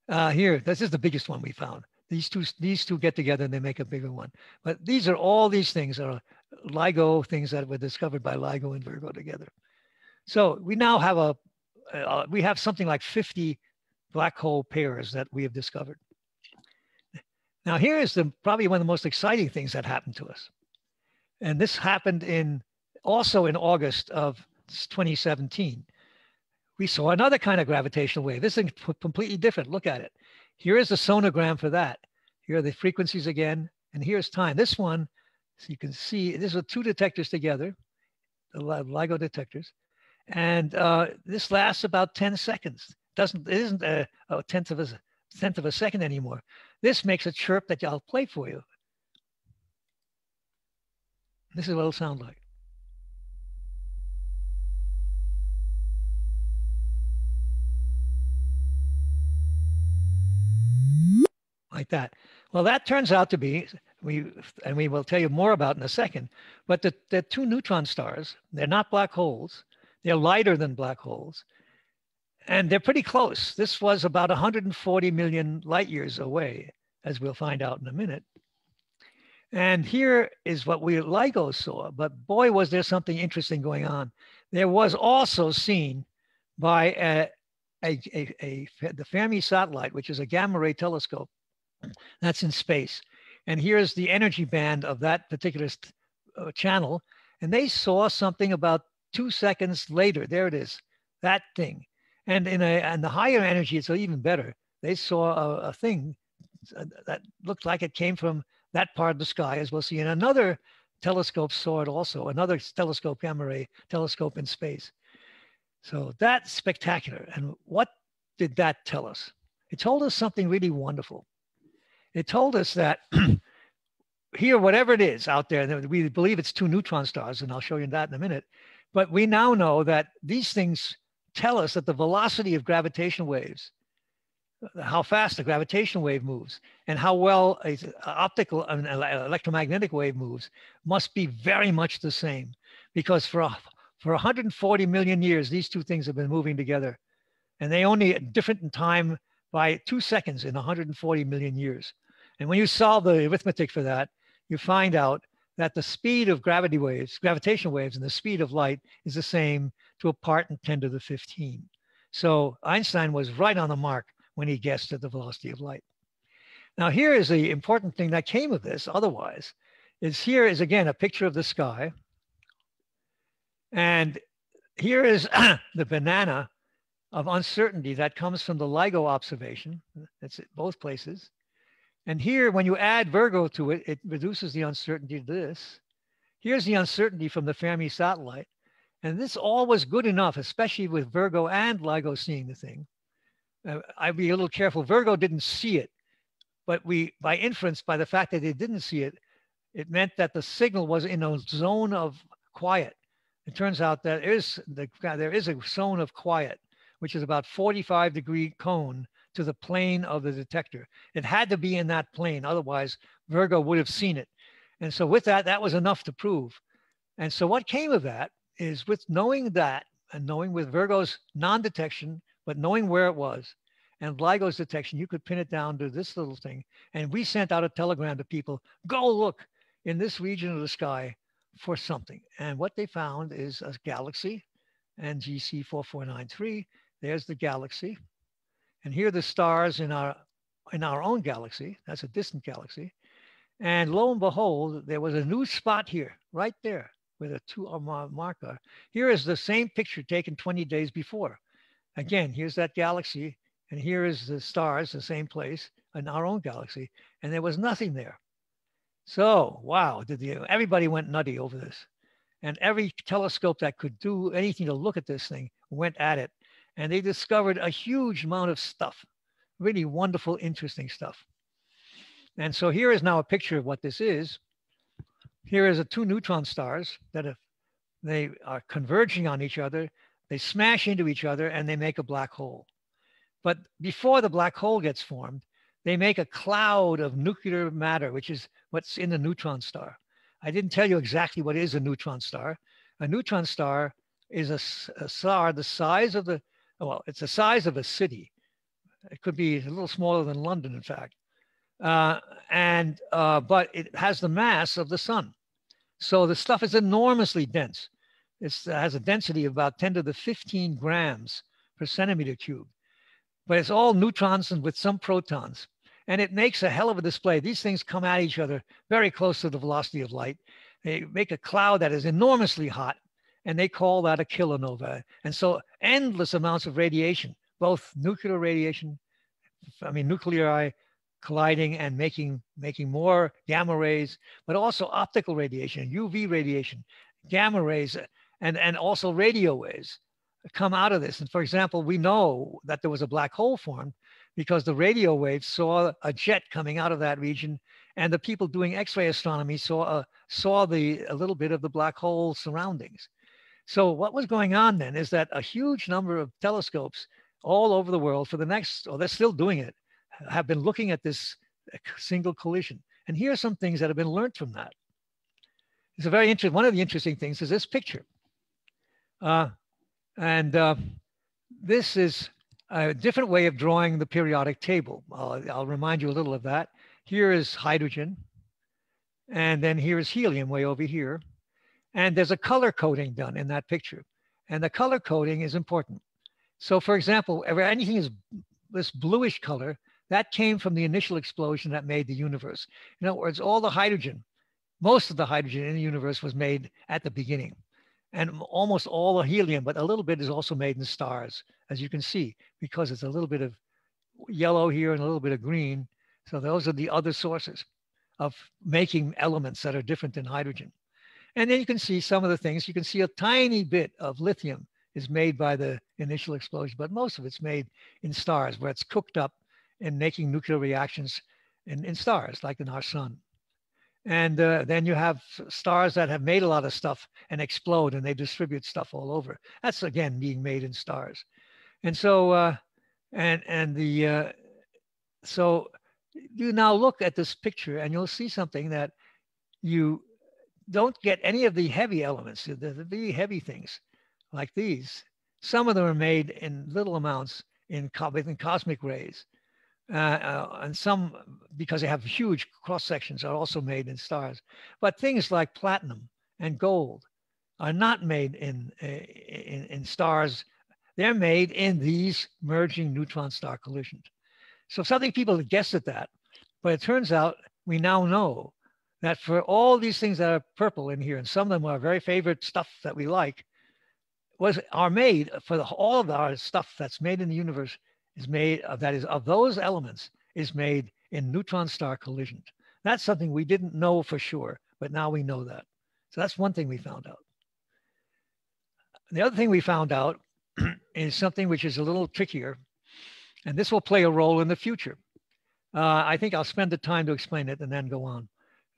Uh, here, this is the biggest one we found. These two, these two get together and they make a bigger one. But these are all these things are LIGO things that were discovered by LIGO and Virgo together. So we now have a, uh, we have something like fifty black hole pairs that we have discovered. Now here is the, probably one of the most exciting things that happened to us. And this happened in, also in August of twenty seventeen. We saw another kind of gravitational wave. This thing's completely different, look at it. Here is the sonogram for that. Here are the frequencies again, and here's time. This one, so you can see, these are two detectors together, the LIGO detectors, and uh, this lasts about ten seconds. Doesn't, it isn't a, a tenth of a tenth of a second anymore. This makes a chirp that I'll play for you. This is what it'll sound like. Like that. Well, that turns out to be, we, and we will tell you more about in a second, but the, the two neutron stars, they're not black holes. They're lighter than black holes. And they're pretty close. This was about one hundred forty million light years away, as we'll find out in a minute. And here is what we LIGO saw, but boy, was there something interesting going on. There was also seen by a, a, a, a, the Fermi satellite, which is a gamma ray telescope. That's in space. And here's the energy band of that particular uh, channel. And they saw something about two seconds later. There it is, that thing. And in a, and the higher energy, it's even better. They saw a, a thing that looked like it came from that part of the sky, as we'll see. And another telescope saw it also, another telescope, gamma ray telescope in space. So that's spectacular. And what did that tell us? It told us something really wonderful. It told us that here, whatever it is out there, we believe it's two neutron stars, and I'll show you that in a minute. But we now know that these things tell us that the velocity of gravitational waves, how fast a gravitational wave moves, and how well an optical and electromagnetic wave moves, must be very much the same. Because for, for one hundred forty million years, these two things have been moving together. And they only different in time by two seconds in one hundred forty million years. And when you solve the arithmetic for that, you find out that the speed of gravity waves, gravitational waves, and the speed of light is the same to a part in ten to the fifteen. So Einstein was right on the mark when he guessed at the velocity of light. Now here is the important thing that came of this otherwise, is here is again a picture of the sky. And here is the banana of uncertainty that comes from the LIGO observation. That's it, both places. And here, when you add Virgo to it, it reduces the uncertainty to this. Here's the uncertainty from the Fermi satellite. And this all was good enough, especially with Virgo and LIGO seeing the thing. Uh, I'd be a little careful. Virgo didn't see it, but we, by inference, by the fact that they didn't see it, it meant that the signal was in a zone of quiet. It turns out that there is, the, there is a zone of quiet, which is about forty-five degree cone to the plane of the detector. It had to be in that plane, otherwise Virgo would have seen it. And so with that, that was enough to prove. And so what came of that is with knowing that, and knowing with Virgo's non-detection, but knowing where it was, and LIGO's detection, you could pin it down to this little thing. And we sent out a telegram to people, go look in this region of the sky for something. And what they found is a galaxy, N G C four four nine three, There's the galaxy. And here are the stars in our, in our own galaxy. That's a distant galaxy. And lo and behold, there was a new spot here, right there, with a two A M A marker. Here is the same picture taken twenty days before. Again, here's that galaxy, and here is the stars, the same place in our own galaxy, and there was nothing there. So, wow, did the, everybody went nutty over this. And every telescope that could do anything to look at this thing went at it. And they discovered a huge amount of stuff, really wonderful, interesting stuff. And so here is now a picture of what this is. Here is a two neutron stars that if they are converging on each other, they smash into each other and they make a black hole. But before the black hole gets formed, they make a cloud of nuclear matter, which is what's in the neutron star. I didn't tell you exactly what is a neutron star. A neutron star is a, a star the size of the, well, it's the size of a city. It could be a little smaller than London, in fact. Uh, and, uh, but it has the mass of the sun. So the stuff is enormously dense. It's, it has a density of about ten to the fifteen grams per centimeter cube. But it's all neutrons and with some protons. And it makes a hell of a display. These things come at each other very close to the velocity of light. They make a cloud that is enormously hot, and they call that a kilonova. And so endless amounts of radiation, both nuclear radiation, I mean, nuclei colliding and making, making more gamma rays, but also optical radiation, U V radiation, gamma rays, and, and also radio waves come out of this. And for example, we know that there was a black hole formed because the radio waves saw a jet coming out of that region, and the people doing X-ray astronomy saw, uh, saw the, a little bit of the black hole surroundings. So what was going on then is that a huge number of telescopes all over the world for the next, or they're still doing it, have been looking at this single collision. And here are some things that have been learned from that. It's a very interesting, one of the interesting things is this picture. Uh, and uh, this is a different way of drawing the periodic table. I'll, I'll remind you a little of that. Here is hydrogen. And then here is helium way over here. And there's a color coding done in that picture. And the color coding is important. So for example, if anything is this bluish color, that came from the initial explosion that made the universe. In other words, all the hydrogen, most of the hydrogen in the universe was made at the beginning, and almost all the helium, but a little bit is also made in stars, as you can see, because it's a little bit of yellow here and a little bit of green. So those are the other sources of making elements that are different than hydrogen. And then you can see some of the things. You can see a tiny bit of lithium is made by the initial explosion, but most of it's made in stars where it's cooked up and making nuclear reactions in, in stars, like in our sun. And uh, then you have stars that have made a lot of stuff and explode, and they distribute stuff all over. That's, again, being made in stars. And so, uh, and, and the, uh, so you now look at this picture, and you'll see something that you don't get any of the heavy elements, the, the, the heavy things like these. Some of them are made in little amounts in, co in cosmic rays. Uh, uh, and some, because they have huge cross sections, are also made in stars. But things like platinum and gold are not made in, uh, in, in stars. They're made in these merging neutron star collisions. So something people had guessed at that, but it turns out we now know that for all these things that are purple in here, and some of them are very favorite stuff that we like, was, are made for the, all of our stuff that's made in the universe is made of, that is of those elements is made in neutron star collisions. That's something we didn't know for sure, but now we know that. So that's one thing we found out. The other thing we found out is something which is a little trickier, and this will play a role in the future. Uh, I think I'll spend the time to explain it and then go on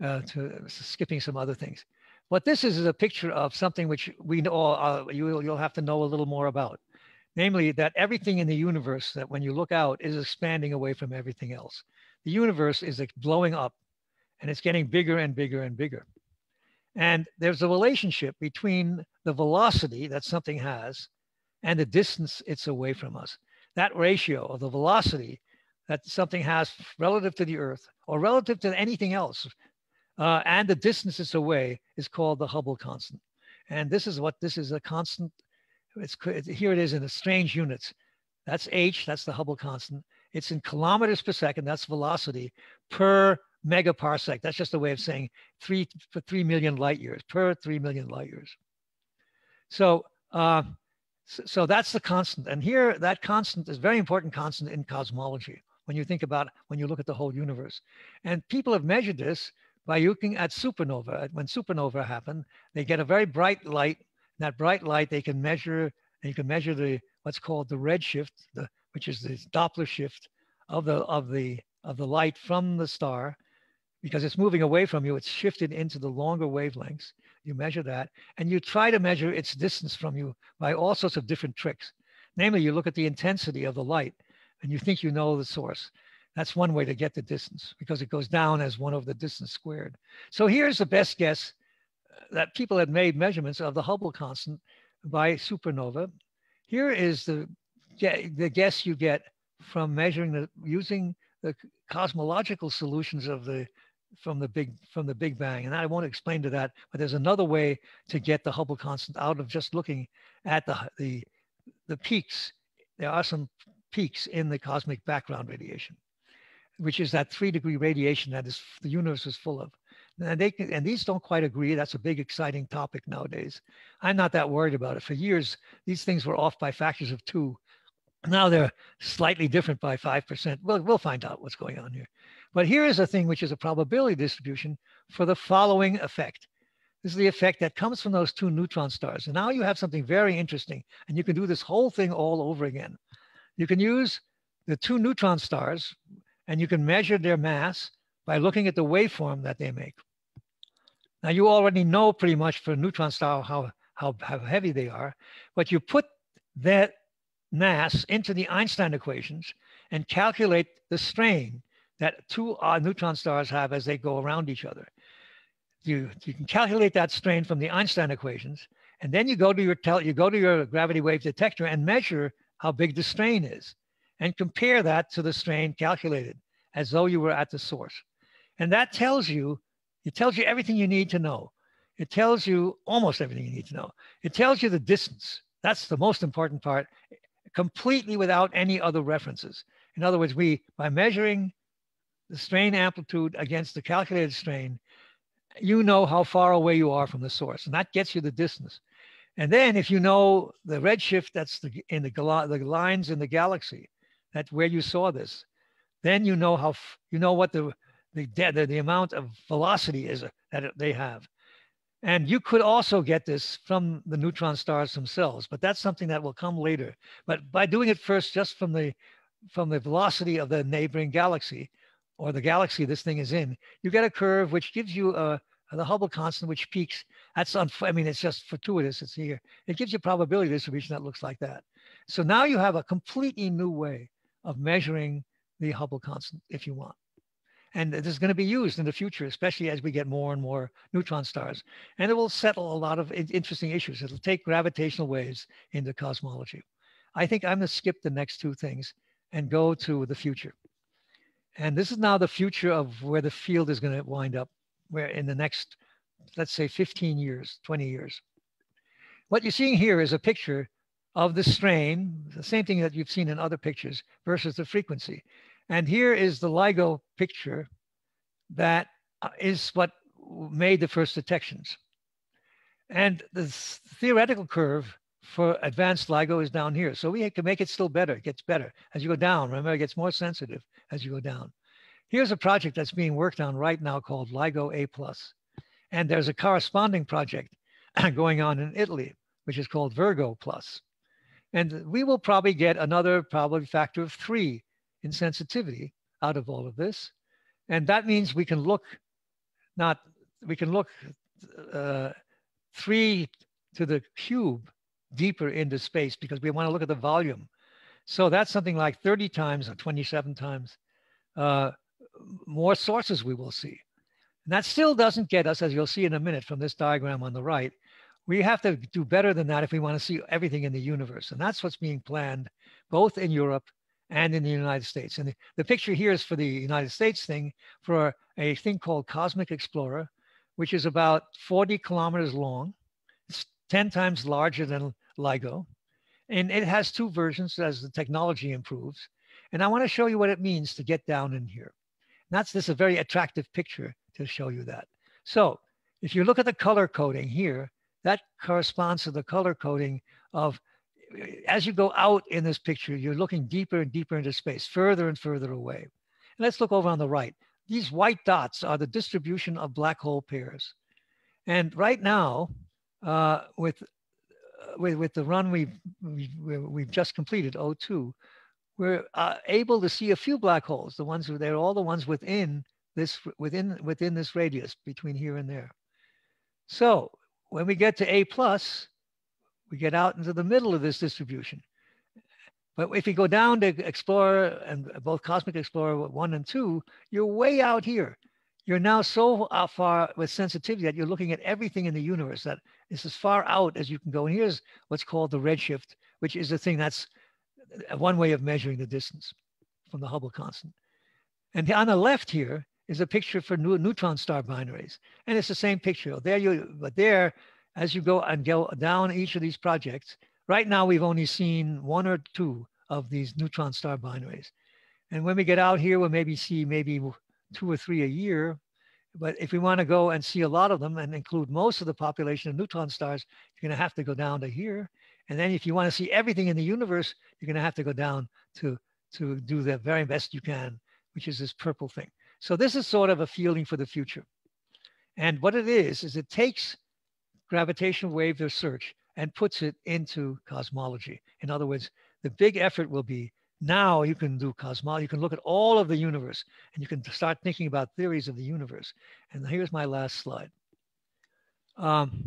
uh, to skipping some other things. What this is is a picture of something which we know uh, you, you'll have to know a little more about. Namely, that everything in the universe that when you look out is expanding away from everything else. The universe is blowing up, and it's getting bigger and bigger and bigger. And there's a relationship between the velocity that something has and the distance it's away from us. That ratio of the velocity that something has relative to the Earth or relative to anything else uh, and the distance it's away is called the Hubble constant. And this is what this is, a constant. It's, here it is in the strange units. That's H, that's the Hubble constant. It's in kilometers per second, that's velocity, per megaparsec. That's just a way of saying three for three million light years, per three million light years. So, uh, so, so that's the constant. And here, that constant is a very important constant in cosmology when you think about, when you look at the whole universe. And people have measured this by looking at supernova. When supernova happen, they get a very bright light. That bright light, they can measure, you can measure the what's called the redshift, the, which is the Doppler shift of the of the of the light from the star, because it's moving away from you. It's shifted into the longer wavelengths. You measure that, and you try to measure its distance from you by all sorts of different tricks. Namely, you look at the intensity of the light, and you think you know the source. That's one way to get the distance, because it goes down as one over the distance squared. So here's the best guess that people had made measurements of the Hubble constant by supernova. Here is the, the guess you get from measuring the, using the cosmological solutions of the, from the big, from the Big Bang. And I won't explain to that, but there's another way to get the Hubble constant out of just looking at the, the, the peaks. There are some peaks in the cosmic background radiation, which is that three degree radiation that is, the universe is full of. And, they can, and these don't quite agree. That's a big, exciting topic nowadays. I'm not that worried about it. For years, these things were off by factors of two. Now they're slightly different by five percent. Well, we'll find out what's going on here. But here is a thing which is a probability distribution for the following effect. This is the effect that comes from those two neutron stars. And now you have something very interesting. And you can do this whole thing all over again. You can use the two neutron stars, and you can measure their mass by looking at the waveform that they make. Now, you already know pretty much for neutron star how, how, how heavy they are, but you put that mass into the Einstein equations and calculate the strain that two uh, neutron stars have as they go around each other. You, you can calculate that strain from the Einstein equations, and then you go to your, tel you go to your gravity wave detector and measure how big the strain is, and compare that to the strain calculated as though you were at the source. And that tells you, it tells you everything you need to know. It tells you almost everything you need to know. It tells you the distance. That's the most important part, completely without any other references. In other words, we, by measuring the strain amplitude against the calculated strain, you know how far away you are from the source, and that gets you the distance. And then if you know the redshift that's the, in the, the lines in the galaxy, that's where you saw this, then you know how, you know what the, the, the, the amount of velocity is that they have. And you could also get this from the neutron stars themselves, but that's something that will come later. But by doing it first, just from the, from the velocity of the neighboring galaxy, or the galaxy this thing is in, you get a curve which gives you a, the Hubble constant, which peaks. That's, I mean, it's just fortuitous, it's here. It gives you probability distribution that looks like that. So now you have a completely new way of measuring the Hubble constant if you want. And this is going to be used in the future, especially as we get more and more neutron stars. And it will settle a lot of interesting issues. It'll take gravitational waves into cosmology. I think I'm going to skip the next two things and go to the future. And this is now the future of where the field is going to wind up, where in the next, let's say fifteen years, twenty years. What you're seeing here is a picture of the strain, the same thing that you've seen in other pictures, versus the frequency. And here is the LIGO picture that is what made the first detections. And the theoretical curve for advanced LIGO is down here. So we can make it still better. It gets better as you go down. Remember, it gets more sensitive as you go down. Here's a project that's being worked on right now called LIGO A plus. And there's a corresponding project going on in Italy, which is called Virgo plus. And we will probably get another probably factor of three in sensitivity out of all of this. And that means we can look, not, we can look uh, three to the cube deeper into space, because we want to look at the volume. So that's something like thirty times or twenty-seven times uh, more sources we will see. And that still doesn't get us, as you'll see in a minute from this diagram on the right. We have to do better than that if we want to see everything in the universe. And that's what's being planned both in Europe and in the United States. And the, the picture here is for the United States thing, for a thing called Cosmic Explorer, which is about forty kilometers long. It's ten times larger than LIGO. And it has two versions as the technology improves. And I want to show you what it means to get down in here. That's this a very attractive picture to show you that. So if you look at the color coding here, that corresponds to the color coding of, as you go out in this picture, you're looking deeper and deeper into space, further and further away. And let's look over on the right. These white dots are the distribution of black hole pairs. And right now, uh, with, with, with the run we've, we've, we've just completed, O two, we're uh, able to see a few black holes, the ones who they're all the ones within this, within, within this radius between here and there. So when we get to A+, we get out into the middle of this distribution. But if you go down to Explorer and both Cosmic Explorer one and two, you're way out here. You're now so far with sensitivity that you're looking at everything in the universe that is as far out as you can go. And here's what's called the redshift, which is the thing that's one way of measuring the distance from the Hubble constant. And on the left here is a picture for new neutron star binaries. And it's the same picture. There you, but there, as you go and go down each of these projects, right now we've only seen one or two of these neutron star binaries. And when we get out here, we'll maybe see maybe two or three a year. But if we want to go and see a lot of them and include most of the population of neutron stars, you're going to have to go down to here. And then if you want to see everything in the universe, you're going to have to go down to, to do the very best you can, which is this purple thing. So this is sort of a feeling for the future. And what it is, is it takes gravitational wave research and puts it into cosmology. In other words, the big effort will be now you can do cosmology, you can look at all of the universe, and you can start thinking about theories of the universe. And here's my last slide. Um,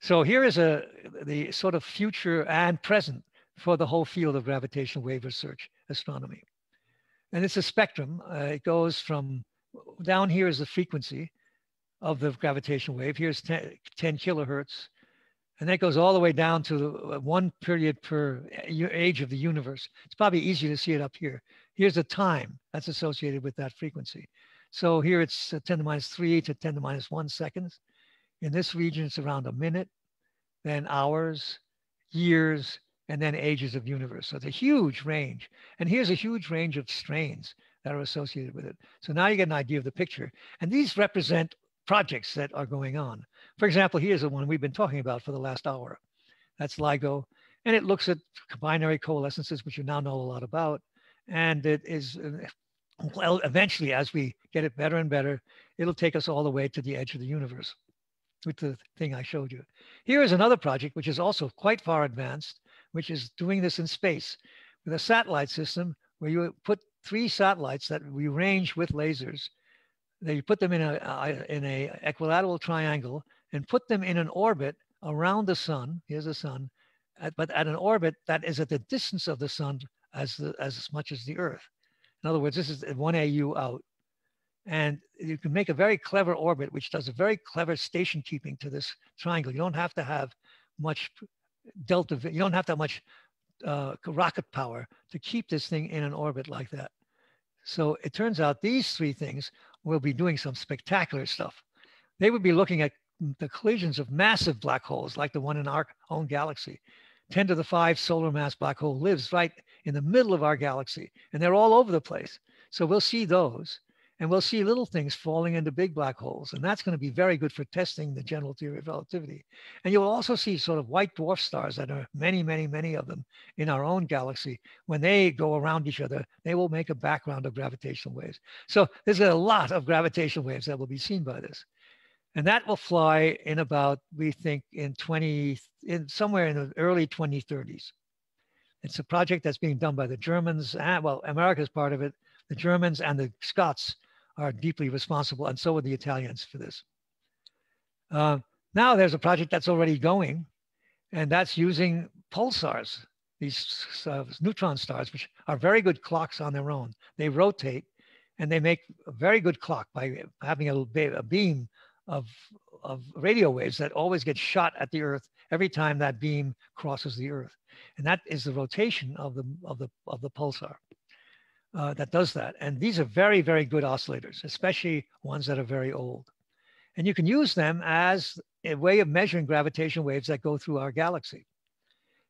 so here is a, the sort of future and present for the whole field of gravitational wave research, astronomy. And it's a spectrum. Uh, it goes from, down here is the frequency of the gravitational wave. Here's ten, ten kilohertz. And that goes all the way down to one period per age of the universe. It's probably easier to see it up here. Here's the time that's associated with that frequency. So here it's ten to the minus three to ten to the minus one seconds. In this region, it's around a minute, then hours, years, and then ages of universe. So it's a huge range. And here's a huge range of strains that are associated with it. So now you get an idea of the picture. And these represent projects that are going on. For example, here's the one we've been talking about for the last hour. That's LIGO. And it looks at binary coalescences, which you now know a lot about. And it is, well, eventually, as we get it better and better, it'll take us all the way to the edge of the universe, with the thing I showed you. Here is another project, which is also quite far advanced, which is doing this in space with a satellite system where you put three satellites that we range with lasers. That you put them in a, in a equilateral triangle and put them in an orbit around the sun. Here's the sun, at, but at an orbit that is at the distance of the sun as, the, as much as the Earth. In other words, this is one A U out. And you can make a very clever orbit, which does a very clever station keeping to this triangle. You don't have to have much delta, you don't have that much uh, rocket power to keep this thing in an orbit like that. So it turns out these three things will be doing some spectacular stuff. They would be looking at the collisions of massive black holes, like the one in our own galaxy. ten to the five solar mass black hole lives right in the middle of our galaxy, and they're all over the place. So we'll see those, and we'll see little things falling into big black holes, and that's going to be very good for testing the general theory of relativity. And you'll also see sort of white dwarf stars that are many, many, many of them in our own galaxy. When they go around each other, they will make a background of gravitational waves. So there's a lot of gravitational waves that will be seen by this. And that will fly in about, we think, in twenty, in somewhere in the early twenty thirties. It's a project that's being done by the Germans, and, well, America's part of it. The Germans and the Scots are deeply responsible, and so are the Italians for this. Uh, now there's a project that's already going, and that's using pulsars, these uh, neutron stars, which are very good clocks on their own. They rotate, and they make a very good clock by having a, a beam of, of radio waves that always get shot at the Earth every time that beam crosses the Earth. And that is the rotation of the, of the, of the pulsar. Uh, that does that. And these are very, very good oscillators, especially ones that are very old. And you can use them as a way of measuring gravitational waves that go through our galaxy.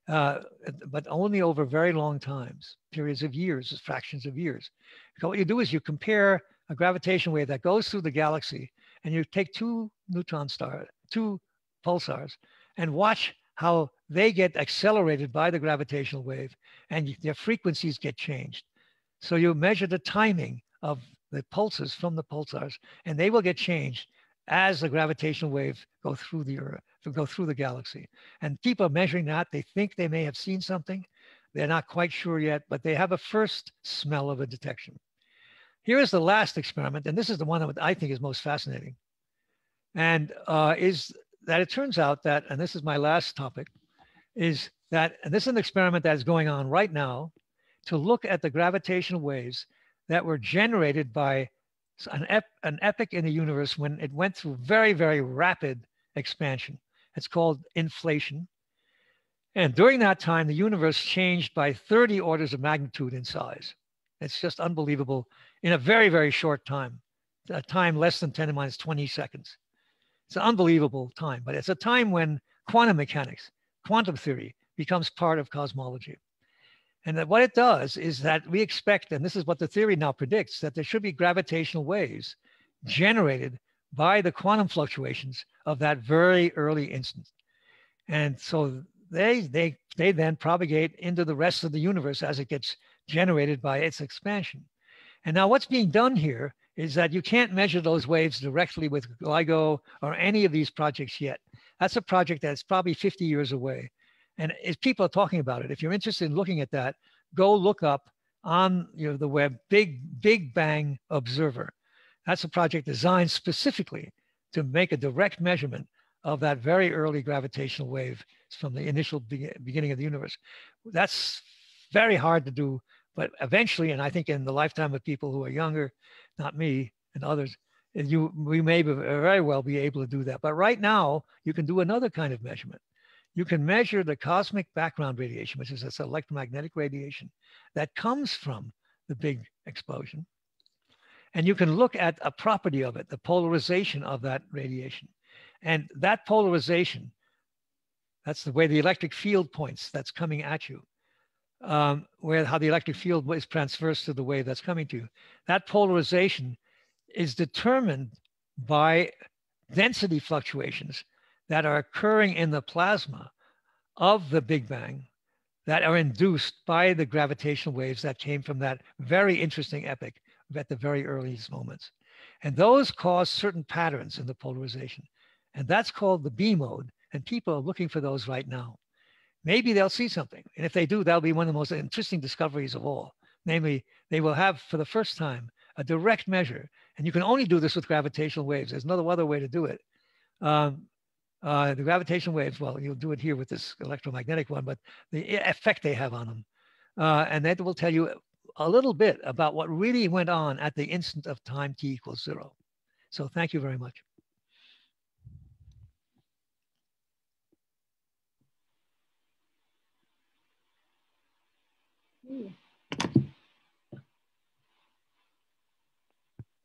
uh, but only over very long times, periods of years, fractions of years. Because what you do is you compare a gravitational wave that goes through the galaxy, and you take two neutron stars, two pulsars, and watch how they get accelerated by the gravitational wave, and their frequencies get changed. So you measure the timing of the pulses from the pulsars, and they will get changed as the gravitational waves go through the Earth, go through the galaxy. And people are measuring that. They think they may have seen something. They're not quite sure yet, but they have a first smell of a detection. Here is the last experiment, and this is the one that I think is most fascinating, and uh, is that it turns out that, and this is my last topic, is that, and this is an experiment that is going on right now to look at the gravitational waves that were generated by an, ep an epoch in the universe when it went through very, very rapid expansion. It's called inflation. And during that time, the universe changed by thirty orders of magnitude in size. It's just unbelievable in a very, very short time, a time less than ten to the minus twenty seconds. It's an unbelievable time, but it's a time when quantum mechanics, quantum theory becomes part of cosmology. And that what it does is that we expect, and this is what the theory now predicts, that there should be gravitational waves generated by the quantum fluctuations of that very early instant. And so they, they, they then propagate into the rest of the universe as it gets generated by its expansion. And now what's being done here is that you can't measure those waves directly with LIGO or any of these projects yet. That's a project that's probably fifty years away. And if people are talking about it, if you're interested in looking at that, go look up on you know, the web, Big, Big Bang Observer. That's a project designed specifically to make a direct measurement of that very early gravitational wave from the initial be beginning of the universe. That's very hard to do, but eventually, and I think in the lifetime of people who are younger, not me and others, you, we may be, very well be able to do that. But right now, you can do another kind of measurement. You can measure the cosmic background radiation, which is this electromagnetic radiation that comes from the big explosion. And you can look at a property of it, the polarization of that radiation. And that polarization, that's the way the electric field points that's coming at you. Um, where how the electric field is transverse to the wave that's coming to you. That polarization is determined by density fluctuations that are occurring in the plasma of the Big Bang that are induced by the gravitational waves that came from that very interesting epoch at the very earliest moments. And those cause certain patterns in the polarization. And that's called the B mode. And people are looking for those right now. Maybe they'll see something. And if they do, that'll be one of the most interesting discoveries of all. Namely, they will have, for the first time, a direct measure. And you can only do this with gravitational waves. There's no other way to do it. Um, uh, the gravitational waves, well, you'll do it here with this electromagnetic one, but the effect they have on them. Uh, and that will tell you a little bit about what really went on at the instant of time t equals zero. So thank you very much.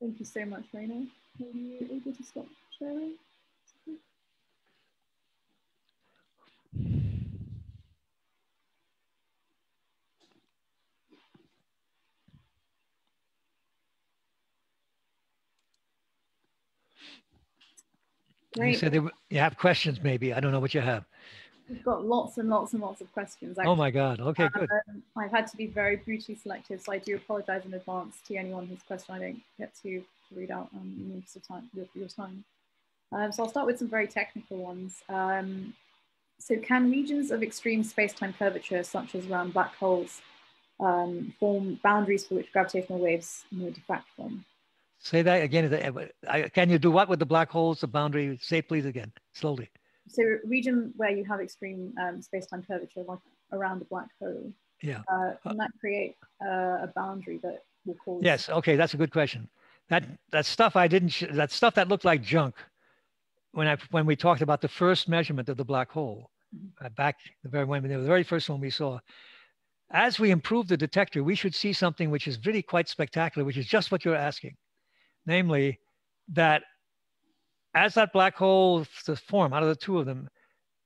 Thank you so much, Rayna. Are you able to stop sharing? Great. You said were, you have questions, maybe. I don't know what you have. We've got lots and lots and lots of questions. Actually. Oh my God, okay, um, good. I've had to be very brutally selective, so I do apologize in advance to anyone whose question I don't get to read out um, in the interest of time, your, your time. Um, so I'll start with some very technical ones. Um, so can regions of extreme space-time curvature, such as around black holes, um, form boundaries for which gravitational waves may diffract from? Say that again. Can you do what with the black holes, the boundary? Say it please again, slowly. So region where you have extreme um, space-time curvature like around a black hole, yeah. uh, can that create uh, a boundary that will cause? Yes, okay, that's a good question. That, that stuff I didn't, sh that stuff that looked like junk when, I, when we talked about the first measurement of the black hole, mm-hmm. uh, back the very, when, the very first one we saw, as we improve the detector, we should see something which is really quite spectacular, which is just what you're asking, namely that as that black hole forms out of the two of them,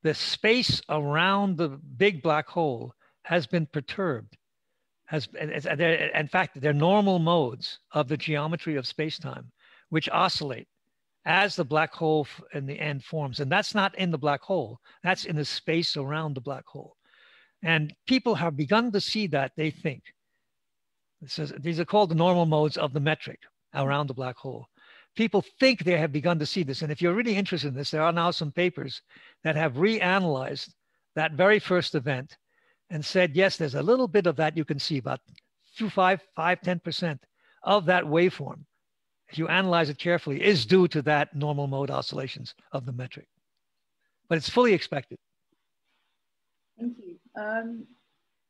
the space around the big black hole has been perturbed. Has, in fact, they're normal modes of the geometry of space-time, which oscillate as the black hole in the end forms. And that's not in the black hole. That's in the space around the black hole. And people have begun to see that, they think. This is, these are called the normal modes of the metric around the black hole. People think they have begun to see this. And if you're really interested in this, there are now some papers that have reanalyzed that very first event and said, yes, there's a little bit of that you can see, about two, five, five, ten percent of that waveform, if you analyze it carefully, is due to that normal mode oscillations of the metric. But it's fully expected. Thank you. Um,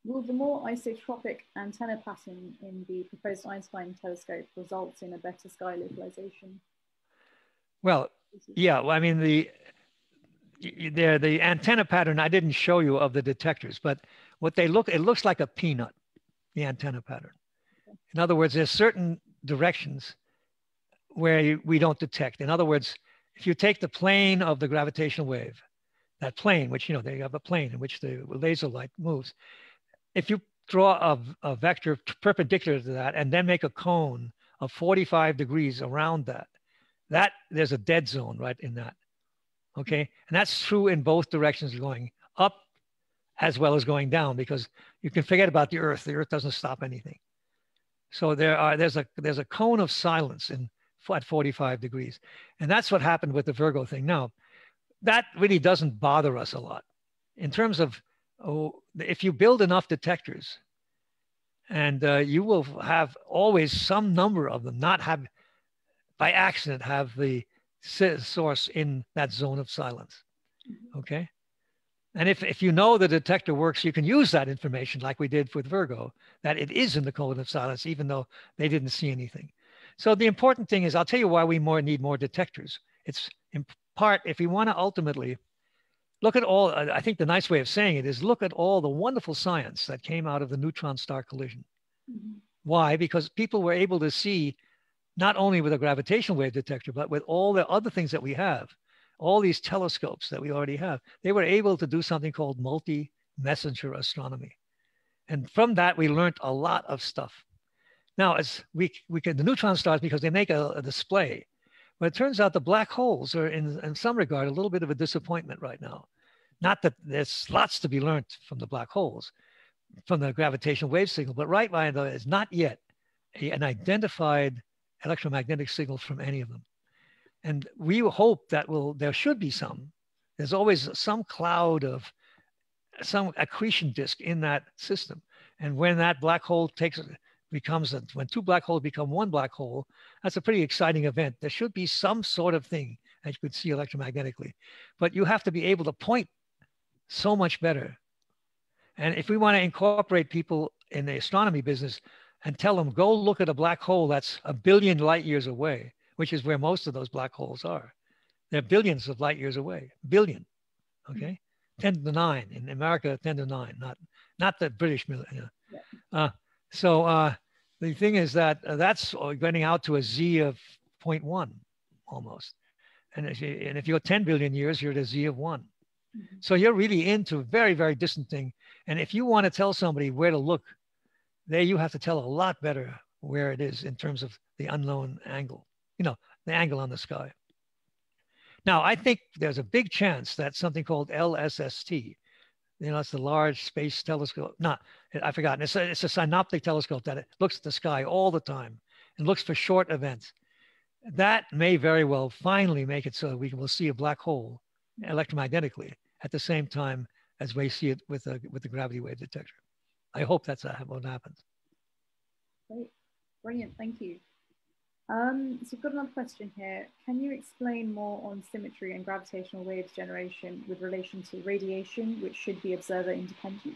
will the more isotropic antenna pattern in the proposed Einstein telescope result in a better sky localization? Well, yeah, well, I mean, the, the, the antenna pattern I didn't show you of the detectors, but what they look, it looks like a peanut, the antenna pattern. Okay. In other words, there's certain directions where we don't detect. In other words, if you take the plane of the gravitational wave, that plane, which, you know, they have a plane in which the laser light moves. If you draw a, a vector perpendicular to that and then make a cone of forty-five degrees around that, that there's a dead zone right in that, okay? And that's true in both directions, going up as well as going down, because you can forget about the Earth. The Earth doesn't stop anything. So there are, there's a, there's a cone of silence in at forty-five degrees. And that's what happened with the Virgo thing. Now, that really doesn't bother us a lot. In terms of, oh, if you build enough detectors, and uh, you will have always some number of them not have, by accident, have the source in that zone of silence, okay? And if, if you know the detector works, you can use that information like we did with Virgo, that it is in the cone of silence, even though they didn't see anything. So the important thing is, I'll tell you why we more need more detectors. It's in part, if we want to ultimately look at all, I think the nice way of saying it is look at all the wonderful science that came out of the neutron star collision. Mm-hmm. Why? Because people were able to see not only with a gravitational wave detector, but with all the other things that we have, all these telescopes that we already have, they were able to do something called multi-messenger astronomy. And from that, we learned a lot of stuff. Now, as we, we can, the neutron stars, because they make a, a display, but it turns out the black holes are in, in some regard, a little bit of a disappointment right now. Not that there's lots to be learned from the black holes, from the gravitational wave signal, but right by though is not yet a, an identified electromagnetic signal from any of them. And we hope that will, there should be some, there's always some cloud of some accretion disk in that system. And when that black hole takes, becomes a, when two black holes become one black hole, that's a pretty exciting event. There should be some sort of thing that you could see electromagnetically, but you have to be able to point so much better. And if we want to incorporate people in the astronomy business and tell them, go look at a black hole that's a billion light years away, which is where most of those black holes are. They're billions of light years away, billion, okay? Mm-hmm. ten to the nine, in America, ten to the nine, not, not the British million. You know. Yeah. uh, So uh, the thing is that uh, that's getting out to a Z of zero point one almost. And if, you, and if you're ten billion years, you're at a Z of one. Mm-hmm. So you're really into a very, very distant thing. And if you want to tell somebody where to look, there you have to tell a lot better where it is in terms of the unknown angle, you know, the angle on the sky. Now, I think there's a big chance that something called L S S T, you know, it's the large space telescope. No, I forgot. It's a, it's a synoptic telescope that it looks at the sky all the time and looks for short events. That may very well finally make it so that we will see a black hole electromagnetically at the same time as we see it with a with the gravity wave detector. I hope that's what happens. Great, brilliant, thank you. Um, so we've got another question here. Can you explain more on symmetry and gravitational waves generation with relation to radiation, which should be observer independent?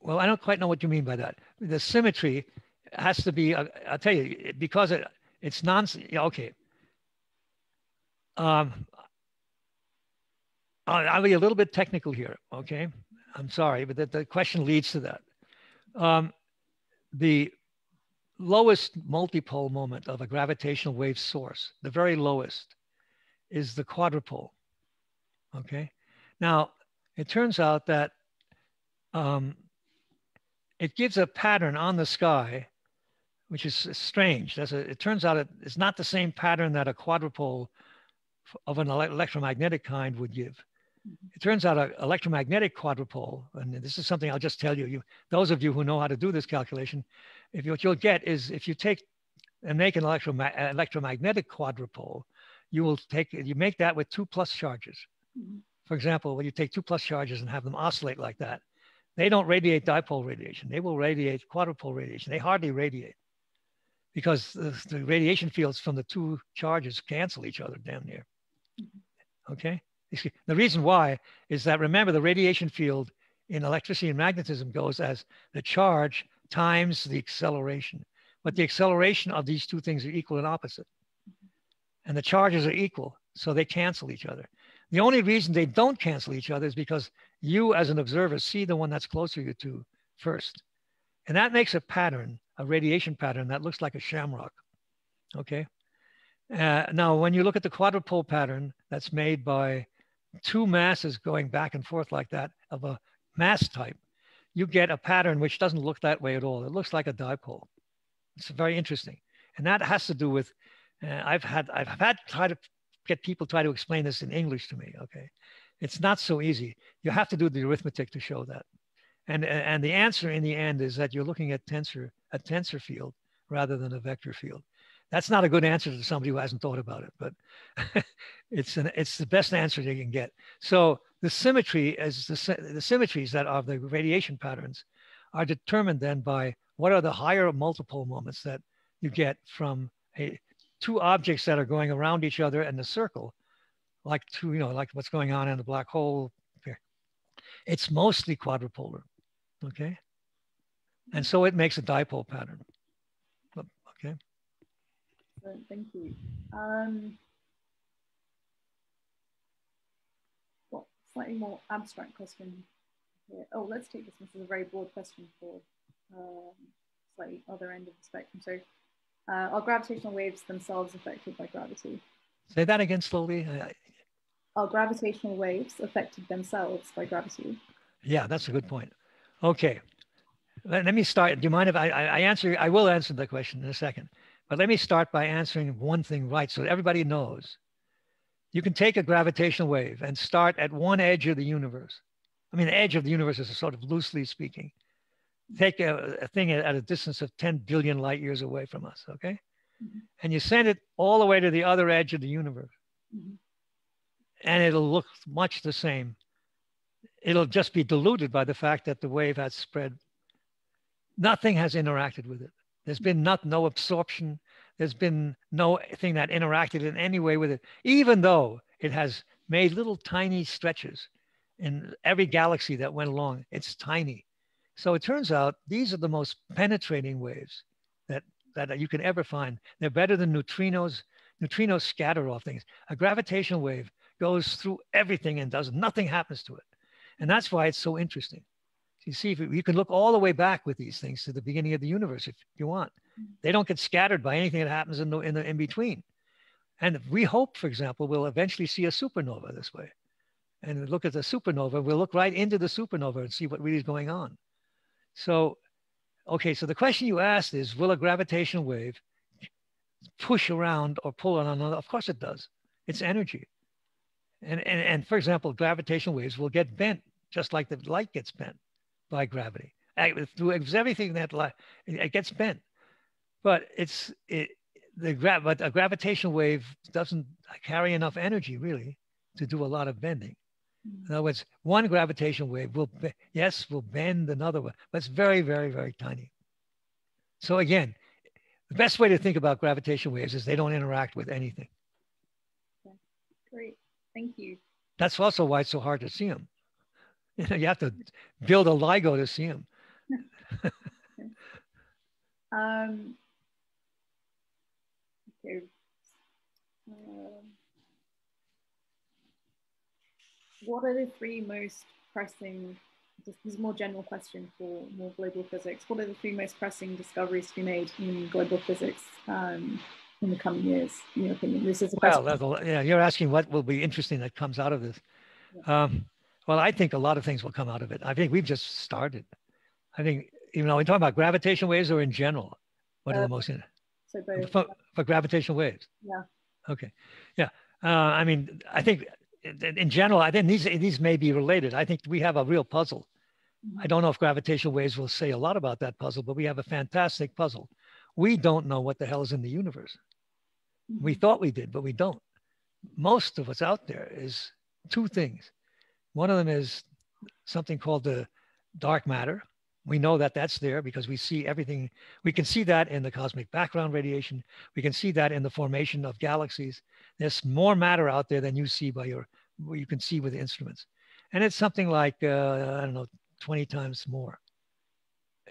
Well, I don't quite know what you mean by that. The symmetry has to be, uh, I'll tell you, because it, it's non, yeah, okay. Um, I'll, I'll be a little bit technical here, okay? I'm sorry, but the, the question leads to that. Um, the lowest multipole moment of a gravitational wave source, the very lowest, is the quadrupole, okay? Now, it turns out that um, it gives a pattern on the sky, which is strange. That's a, it turns out it, it's not the same pattern that a quadrupole of an electromagnetic kind would give. It turns out an electromagnetic quadrupole, and this is something I'll just tell you, you those of you who know how to do this calculation, if you, what you'll get is if you take and make an electroma electromagnetic quadrupole, you will take, you make that with two plus charges. Mm-hmm. For example, when you take two plus charges and have them oscillate like that, they don't radiate dipole radiation. They will radiate quadrupole radiation. They hardly radiate because the, the radiation fields from the two charges cancel each other damn near, mm-hmm. okay? The reason why is that, remember, the radiation field in electricity and magnetism goes as the charge times the acceleration. But the acceleration of these two things are equal and opposite. And the charges are equal, so they cancel each other. The only reason they don't cancel each other is because you, as an observer, see the one that's closer to you first. And that makes a pattern, a radiation pattern, that looks like a shamrock, okay? Uh, now, when you look at the quadrupole pattern that's made by two masses going back and forth like that of a mass type, you get a pattern which doesn't look that way at all. It looks like a dipole. It's very interesting. And that has to do with, uh, I've had, I've had to try to get people try to explain this in English to me, okay? It's not so easy. You have to do the arithmetic to show that. And, and the answer in the end is that you're looking at tensor, a tensor field rather than a vector field. That's not a good answer to somebody who hasn't thought about it, but it's an, it's the best answer you can get. So the symmetry is the, the symmetries that are the radiation patterns are determined then by what are the higher multipole moments that you get from a, two objects that are going around each other in a circle, like two, you know, like what's going on in the black hole here. It's mostly quadrupolar, okay? And so it makes a dipole pattern. Thank you. Um, well, slightly more abstract question here. Oh, let's take this. This is a very broad question for um, slightly other end of the spectrum. So uh, are gravitational waves themselves affected by gravity? Say that again slowly. Are gravitational waves affected themselves by gravity? Yeah, that's a good point. Okay, let, let me start. Do you mind if I, I answer? I will answer the question in a second. But let me start by answering one thing right so that everybody knows. You can take a gravitational wave and start at one edge of the universe. I mean, the edge of the universe is sort of loosely speaking. Take a, a thing at a distance of ten billion light years away from us, okay? Mm-hmm. And you send it all the way to the other edge of the universe. Mm-hmm. And it'll look much the same. It'll just be diluted by the fact that the wave has spread. Nothing has interacted with it. There's been not, no absorption. There's been no thing that interacted in any way with it, even though it has made little tiny stretches in every galaxy that went along. It's tiny. So it turns out these are the most penetrating waves that, that you can ever find. They're better than neutrinos. Neutrinos scatter off things. A gravitational wave goes through everything and does nothing happens to it. And that's why it's so interesting. You see, if you can look all the way back with these things to the beginning of the universe if you want. They don't get scattered by anything that happens in the in the in between. And we hope, for example, we'll eventually see a supernova this way. And we look at the supernova, we'll look right into the supernova and see what really is going on. So, okay, so the question you asked is, will a gravitational wave push around or pull on another? Of course it does. It's energy. And, and, and for example, gravitational waves will get bent just like the light gets bent by gravity. Through everything that light, it gets bent. But it's it, the gra but a gravitational wave doesn't carry enough energy really to do a lot of bending. In other words, one gravitational wave will yes will bend another one, but it's very very very tiny. So again, the best way to think about gravitational waves is they don't interact with anything. Yeah. Great, thank you. That's also why it's so hard to see them. You know, you have to build a LIGO to see them. um, okay. uh, what are the three most pressing, this is a more general question for more global physics, what are the three most pressing discoveries to be made in global physics um, in the coming years, in your opinion? This is a question. Well, yeah, you're asking what will be interesting that comes out of this. Yeah. Um, Well, I think a lot of things will come out of it. I think we've just started. I think, even though we talk about gravitational waves or in general, what uh, are the most, so for, for gravitational waves? Yeah. Okay. Yeah. Uh, I mean, I think in general, I think these, these may be related. I think we have a real puzzle. Mm-hmm. I don't know if gravitational waves will say a lot about that puzzle, but we have a fantastic puzzle. We don't know what the hell is in the universe. Mm-hmm. We thought we did, but we don't. Most of what's out there is two things. One of them is something called the dark matter. We know that that's there because we see everything. We can see that in the cosmic background radiation. We can see that in the formation of galaxies. There's more matter out there than you see by your, you can see with instruments. And it's something like, uh, I don't know, twenty times more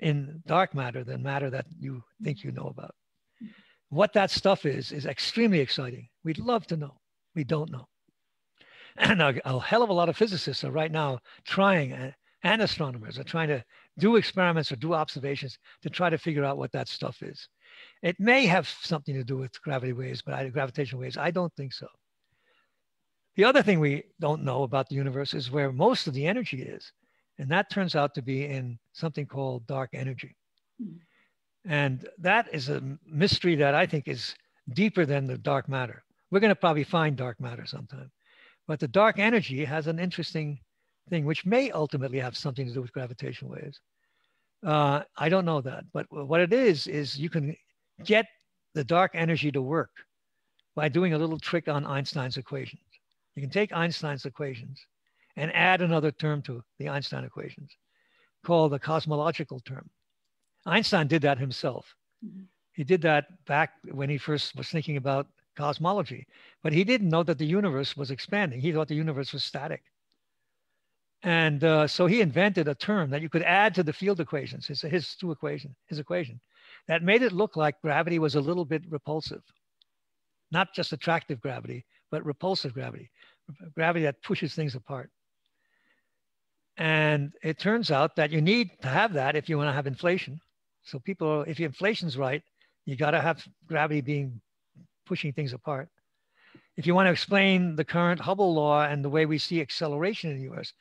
in dark matter than matter that you think you know about. What that stuff is, is extremely exciting. We'd love to know. We don't know. And a, a hell of a lot of physicists are right now trying, and, and astronomers are trying to do experiments or do observations to try to figure out what that stuff is. It may have something to do with gravity waves, but I, gravitational waves, I don't think so. The other thing we don't know about the universe is where most of the energy is. And that turns out to be in something called dark energy. And that is a mystery that I think is deeper than the dark matter. We're going to probably find dark matter sometime. But the dark energy has an interesting thing, which may ultimately have something to do with gravitational waves. Uh, I don't know that, but what it is, is you can get the dark energy to work by doing a little trick on Einstein's equations. You can take Einstein's equations and add another term to the Einstein equations called the cosmological term. Einstein did that himself. Mm-hmm. He did that back when he first was thinking about cosmology, but he didn't know that the universe was expanding. He thought the universe was static. And uh, so he invented a term that you could add to the field equations, his, his two equation, his equation, that made it look like gravity was a little bit repulsive. Not just attractive gravity, but repulsive gravity, gravity that pushes things apart. And it turns out that you need to have that if you want to have inflation. So people, if your inflation's right, you got to have gravity being pushing things apart. If you want to explain the current Hubble law and the way we see acceleration in the universe,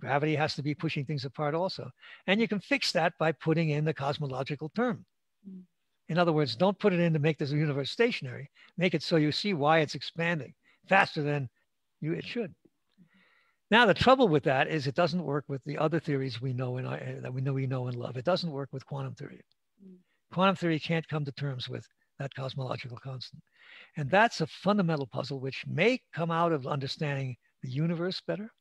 gravity has to be pushing things apart also. And you can fix that by putting in the cosmological term. In other words, don't put it in to make this universe stationary. Make it so you see why it's expanding faster than you, it should. Now, the trouble with that is it doesn't work with the other theories we know in our, that we know we know and love. It doesn't work with quantum theory. Quantum theory can't come to terms with that cosmological constant. And that's a fundamental puzzle which may come out of understanding the universe better.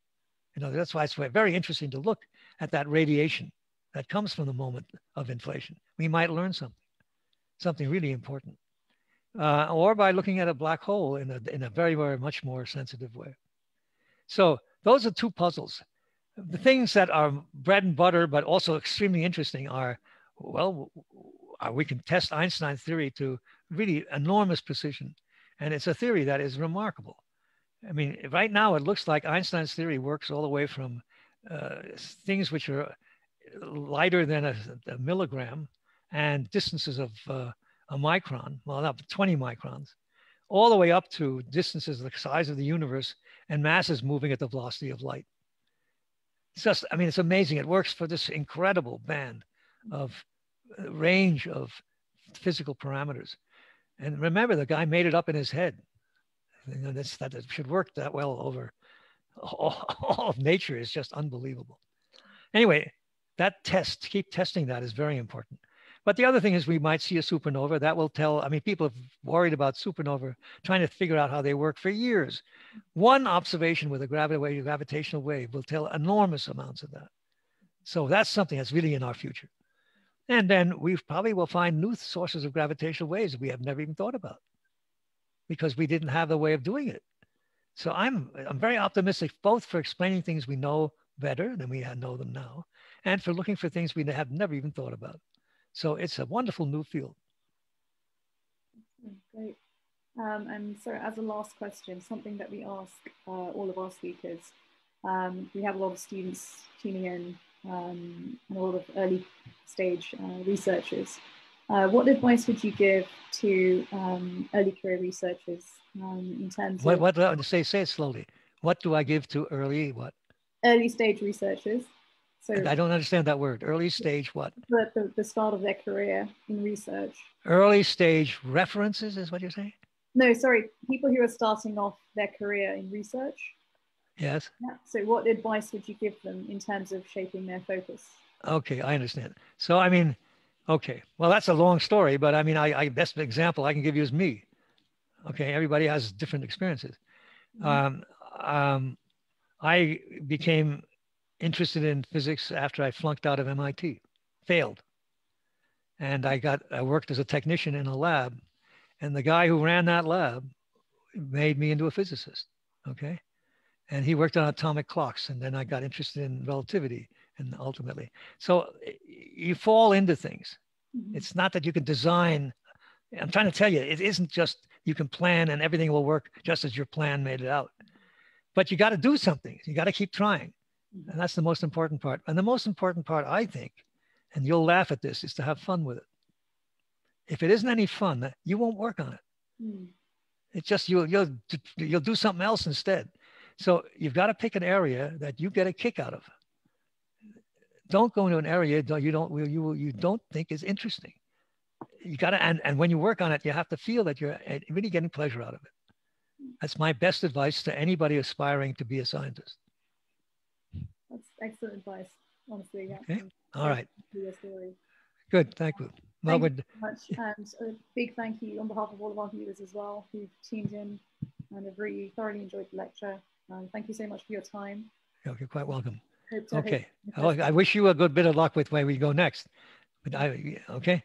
You know, that's why it's very interesting to look at that radiation that comes from the moment of inflation. We might learn something, something really important. Uh, or by looking at a black hole in a, in a very, very much more sensitive way. So those are two puzzles. The things that are bread and butter, but also extremely interesting are, well, we can test Einstein's theory to really enormous precision. And it's a theory that is remarkable. I mean, right now it looks like Einstein's theory works all the way from uh, things which are lighter than a, a milligram and distances of uh, a micron, well, not twenty microns, all the way up to distances the size of the universe and masses moving at the velocity of light. It's just, I mean, it's amazing. It works for this incredible band of range of physical parameters. And remember, the guy made it up in his head. You know, this, that it should work that well over all, all of nature is just unbelievable. Anyway, that test, keep testing that is very important. But the other thing is we might see a supernova that will tell, I mean, people have worried about supernova, trying to figure out how they work for years. One observation with a gravity, gravitational wave will tell enormous amounts of that. So that's something that's really in our future. And then we probably will find new sources of gravitational waves that we have never even thought about because we didn't have the way of doing it. So I'm, I'm very optimistic, both for explaining things we know better than we know them now, and for looking for things we have never even thought about. So it's a wonderful new field. Great. Um, and so as a last question, something that we ask uh, all of our speakers, um, we have a lot of students tuning in, Um, and a lot of early stage uh, researchers. Uh, what advice would you give to um, early career researchers um, in terms what, of- What, say, say it slowly. What do I give to early, what? early stage researchers. So I don't understand that word. Early stage what? The, the, the start of their career in research. Early stage references is what you're saying? No, sorry. People who are starting off their career in research. Yes. Yeah. So what advice would you give them in terms of shaping their focus? Okay, I understand. So, I mean, okay. Well, that's a long story, but I mean, I, I best example I can give you is me. Okay, everybody has different experiences. Mm-hmm. um, um, I became interested in physics after I flunked out of M I T, failed. And I got, I worked as a technician in a lab, and the guy who ran that lab made me into a physicist, okay? And he worked on atomic clocks, and then I got interested in relativity, and ultimately. So you fall into things. Mm-hmm. It's not that you can design, I'm trying to tell you, it isn't just you can plan and everything will work just as your plan made it out. But you gotta do something, you gotta keep trying. And that's the most important part. And the most important part, I think, and you'll laugh at this, is to have fun with it. If it isn't any fun, you won't work on it. Mm. It's just, you'll, you'll, you'll do something else instead. So you've got to pick an area that you get a kick out of. Don't go into an area that you don't, you, you don't think is interesting. You gotta, and, and when you work on it, you have to feel that you're really getting pleasure out of it. That's my best advice to anybody aspiring to be a scientist. That's excellent advice, honestly. Yeah. Okay. All right. Good. Thank you. Well, thank you so much. And a big thank you on behalf of all of our viewers as well who've tuned in and have really thoroughly enjoyed the lecture. Um, thank you so much for your time. You're quite welcome. Okay. I wish you a good bit of luck with where we go next. But I, okay.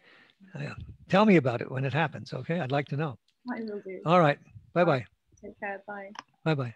Uh, tell me about it when it happens. Okay. I'd like to know. I will do. All right. Bye bye. Take care. Bye. Bye bye.